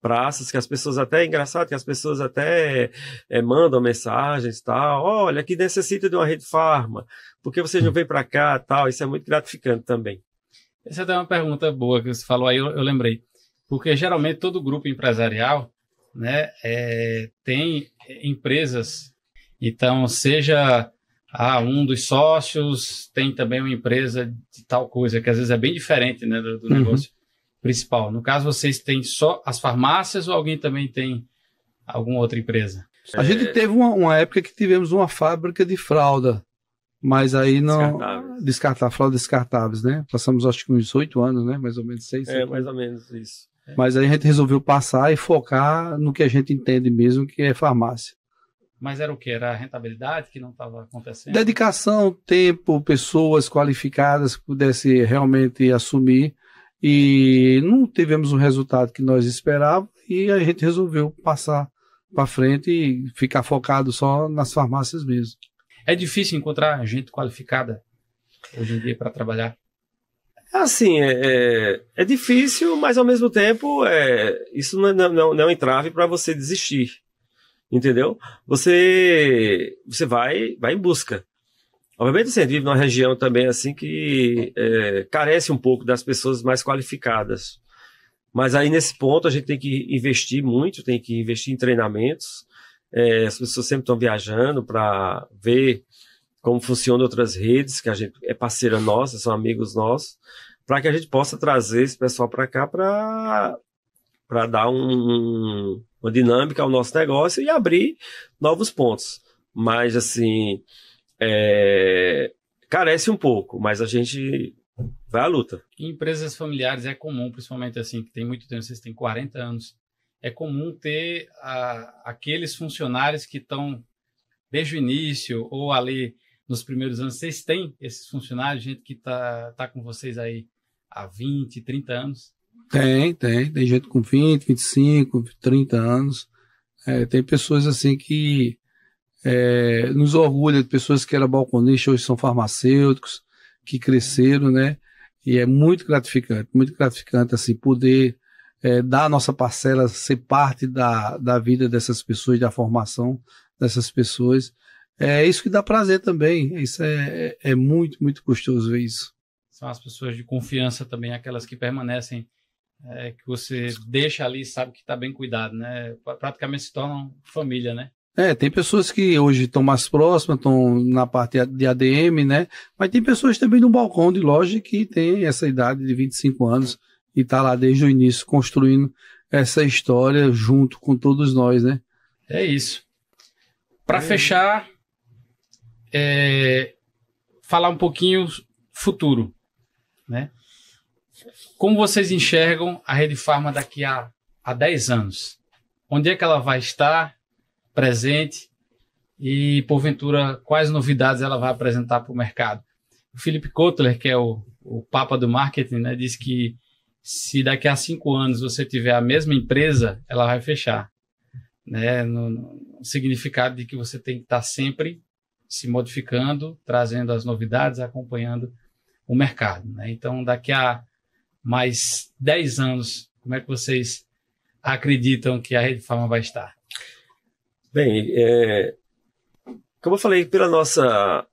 praças, que as pessoas até, é engraçado, que as pessoas até é, mandam mensagens, tal, olha, que necessita de uma Redepharma, porque vocês não vêm para cá, tal, isso é muito gratificante também. Essa é uma pergunta boa que você falou aí, eu, eu lembrei. Porque geralmente todo grupo empresarial, né, é, tem empresas. Então, seja ah, um dos sócios, tem também uma empresa de tal coisa, que às vezes é bem diferente, né, do, do negócio uhum. principal. No caso, vocês têm só as farmácias ou alguém também tem alguma outra empresa? A é... gente teve uma, uma época que tivemos uma fábrica de fralda. Mas aí não... Descartáveis. Fralda descartáveis, né? Passamos acho que uns oito anos, né? Mais ou menos seis. É, mais ou menos isso. Mas aí a gente resolveu passar e focar no que a gente entende mesmo, que é farmácia. Mas era o quê? Era a rentabilidade que não estava acontecendo? Dedicação, tempo, pessoas qualificadas que pudessem realmente assumir. E não tivemos o resultado que nós esperávamos e a gente resolveu passar para frente e ficar focado só nas farmácias mesmo. É difícil encontrar gente qualificada hoje em dia para trabalhar? Assim, é, é difícil, mas ao mesmo tempo é, isso não, não, não é um entrave para você desistir, entendeu? Você, você vai, vai em busca. Obviamente você vive numa região também assim que é, carece um pouco das pessoas mais qualificadas. Mas aí nesse ponto a gente tem que investir muito, tem que investir em treinamentos. É, as pessoas sempre estão viajando para ver como funcionam outras redes, que a gente é parceira nossa, são amigos nossos, para que a gente possa trazer esse pessoal para cá para dar um, uma dinâmica ao nosso negócio e abrir novos pontos. Mas, assim, é, carece um pouco, mas a gente vai à luta. Em empresas familiares é comum, principalmente assim, que tem muito tempo, vocês têm quarenta anos. É comum ter ah, aqueles funcionários que estão desde o início ou ali nos primeiros anos. Vocês têm esses funcionários, gente que está tá com vocês aí há vinte, trinta anos? Tem, tem. Tem gente com vinte, vinte e cinco, trinta anos. É, tem pessoas assim que é, nos orgulham, de pessoas que eram balconistas, hoje são farmacêuticos, que cresceram, né? E é muito gratificante, muito gratificante assim, poder... É, dar a nossa parcela, ser parte da, da vida dessas pessoas, da formação dessas pessoas. É isso que dá prazer também. Isso é, é muito, muito gostoso ver isso. São as pessoas de confiança também, aquelas que permanecem, é, que você deixa ali e sabe que está bem cuidado, né? Praticamente se tornam família, né? É, tem pessoas que hoje estão mais próximas, estão na parte de A D M, né? Mas tem pessoas também no balcão de loja que tem essa idade de vinte e cinco anos, e está lá desde o início construindo essa história junto com todos nós, né? É isso. Para é... fechar, é... falar um pouquinho futuro, né? Como vocês enxergam a Redepharma daqui a, a dez anos? Onde é que ela vai estar presente e, porventura, quais novidades ela vai apresentar para o mercado? O Philip Kotler, que é o, o papa do marketing, né, disse que se daqui a cinco anos você tiver a mesma empresa, ela vai fechar, né? No, no significado de que você tem que estar sempre se modificando, trazendo as novidades, acompanhando o mercado, né? Então, daqui a mais dez anos, como é que vocês acreditam que a Redepharma vai estar? Bem, é, como eu falei, pela nossa...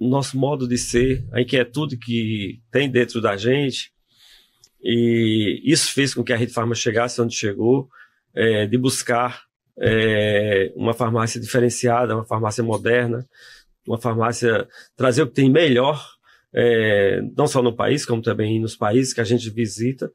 nosso modo de ser, a inquietude que tem dentro da gente, e isso fez com que a Redepharma chegasse onde chegou, é, de buscar é, uma farmácia diferenciada, uma farmácia moderna, uma farmácia trazer o que tem melhor, é, não só no país, como também nos países que a gente visita.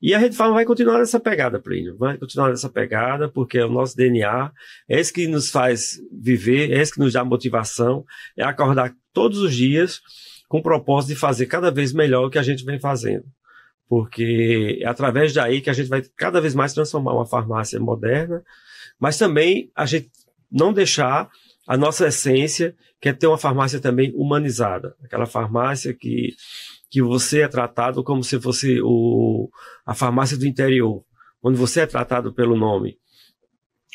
E a Redepharma vai continuar nessa pegada, Plínio, vai continuar nessa pegada, porque é o nosso D N A, é isso que nos faz viver, é isso que nos dá motivação, é acordar todos os dias com o propósito de fazer cada vez melhor o que a gente vem fazendo. porque é através daí que a gente vai cada vez mais transformar uma farmácia moderna, mas também a gente não deixar a nossa essência, que é ter uma farmácia também humanizada, aquela farmácia que, que você é tratado como se fosse o, a farmácia do interior, onde você é tratado pelo nome.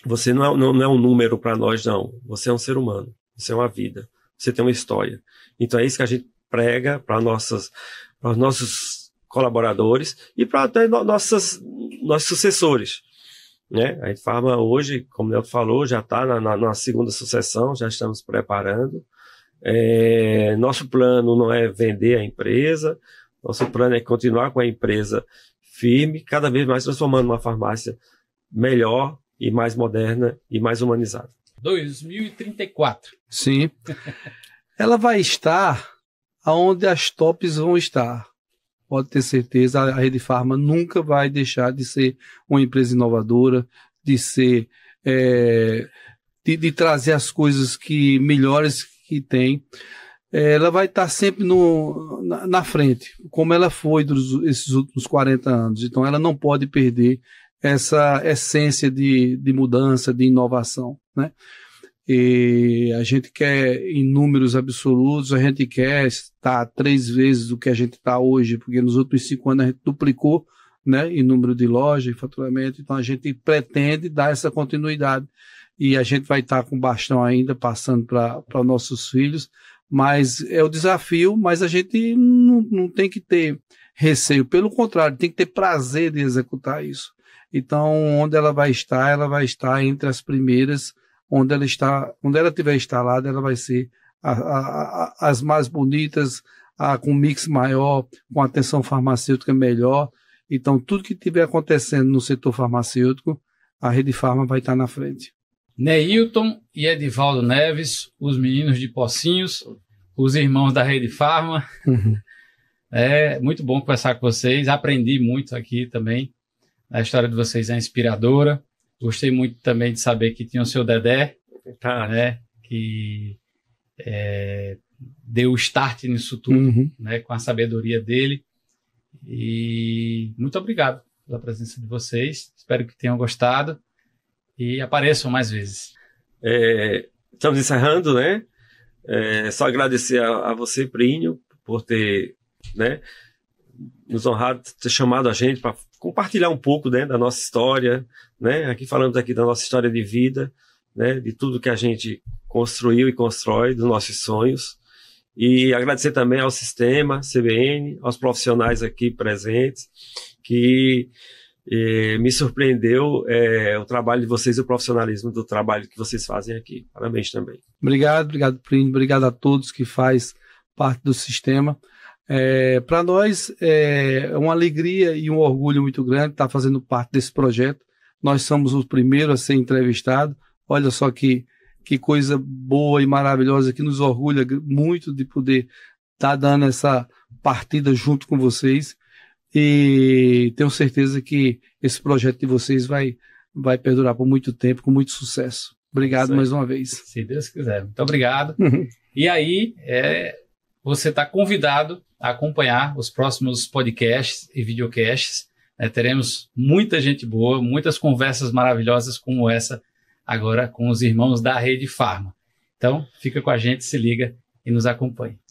Você não é, não, não é um número para nós, não. Você é um ser humano, você é uma vida, você tem uma história. Então é isso que a gente prega para nossas, para os nossos colaboradores e para até no, nossas, nossos sucessores. Né? A Edvaldo hoje, como o Neilton falou, já está na, na, na segunda sucessão, já estamos preparando. É, nosso plano não é vender a empresa, nosso plano é continuar com a empresa firme, cada vez mais transformando uma farmácia melhor e mais moderna e mais humanizada. dois mil e trinta e quatro. Sim. Ela vai estar aonde as tops vão estar. Pode ter certeza, a Redepharma nunca vai deixar de ser uma empresa inovadora, de ser, é, de, de trazer as coisas que melhores que tem. É, ela vai estar sempre no, na, na frente, como ela foi dos, esses últimos quarenta anos. Então, ela não pode perder essa essência de, de mudança, de inovação, né? E a gente quer, em números absolutos, a gente quer estar três vezes do que a gente está hoje, porque nos outros cinco anos a gente duplicou, né, em número de loja e faturamento. Então a gente pretende dar essa continuidade e a gente vai estar com o bastão ainda passando para nossos filhos, mas é o desafio, mas a gente não, não tem que ter receio, pelo contrário, tem que ter prazer de executar isso. Então onde ela vai estar, ela vai estar entre as primeiras. Onde ela está, onde ela estiver instalada, ela vai ser a, a, a, as mais bonitas, a, com mix maior, com atenção farmacêutica melhor. Então, tudo que estiver acontecendo no setor farmacêutico, a Redepharma vai estar na frente. Neilton e Edvaldo Neves, os meninos de Pocinhos, os irmãos da Redepharma. É muito bom conversar com vocês. Aprendi muito aqui também. A história de vocês é inspiradora. Gostei muito também de saber que tinha o seu Dedé, tá, né, que é, deu o start nisso tudo, uhum, né, com a sabedoria dele. E muito obrigado pela presença de vocês. Espero que tenham gostado e apareçam mais vezes. É, estamos encerrando, né? É, só agradecer a, a você, Plínio, por ter, né, nos honrado de ter chamado a gente para compartilhar um pouco, né, da nossa história, né? Aqui falamos aqui da nossa história de vida, né, de tudo que a gente construiu e constrói, dos nossos sonhos. E agradecer também ao sistema C B N, aos profissionais aqui presentes, que eh, me surpreendeu eh, o trabalho de vocês e o profissionalismo do trabalho que vocês fazem aqui. Parabéns também. Obrigado, obrigado, Plínio, obrigado a todos que fazem parte do sistema. É, para nós é uma alegria e um orgulho muito grande estar fazendo parte desse projeto. Nós somos os primeiros a ser entrevistados. Olha só que, que coisa boa e maravilhosa, que nos orgulha muito de poder estar dando essa partida junto com vocês. E tenho certeza que esse projeto de vocês vai, vai perdurar por muito tempo, com muito sucesso. Obrigado mais uma vez. Se Deus quiser. Muito obrigado. E aí, é, você está convidado a acompanhar os próximos podcasts e videocasts. É, teremos muita gente boa, muitas conversas maravilhosas como essa agora com os irmãos da Redepharma. Então, fica com a gente, se liga e nos acompanhe.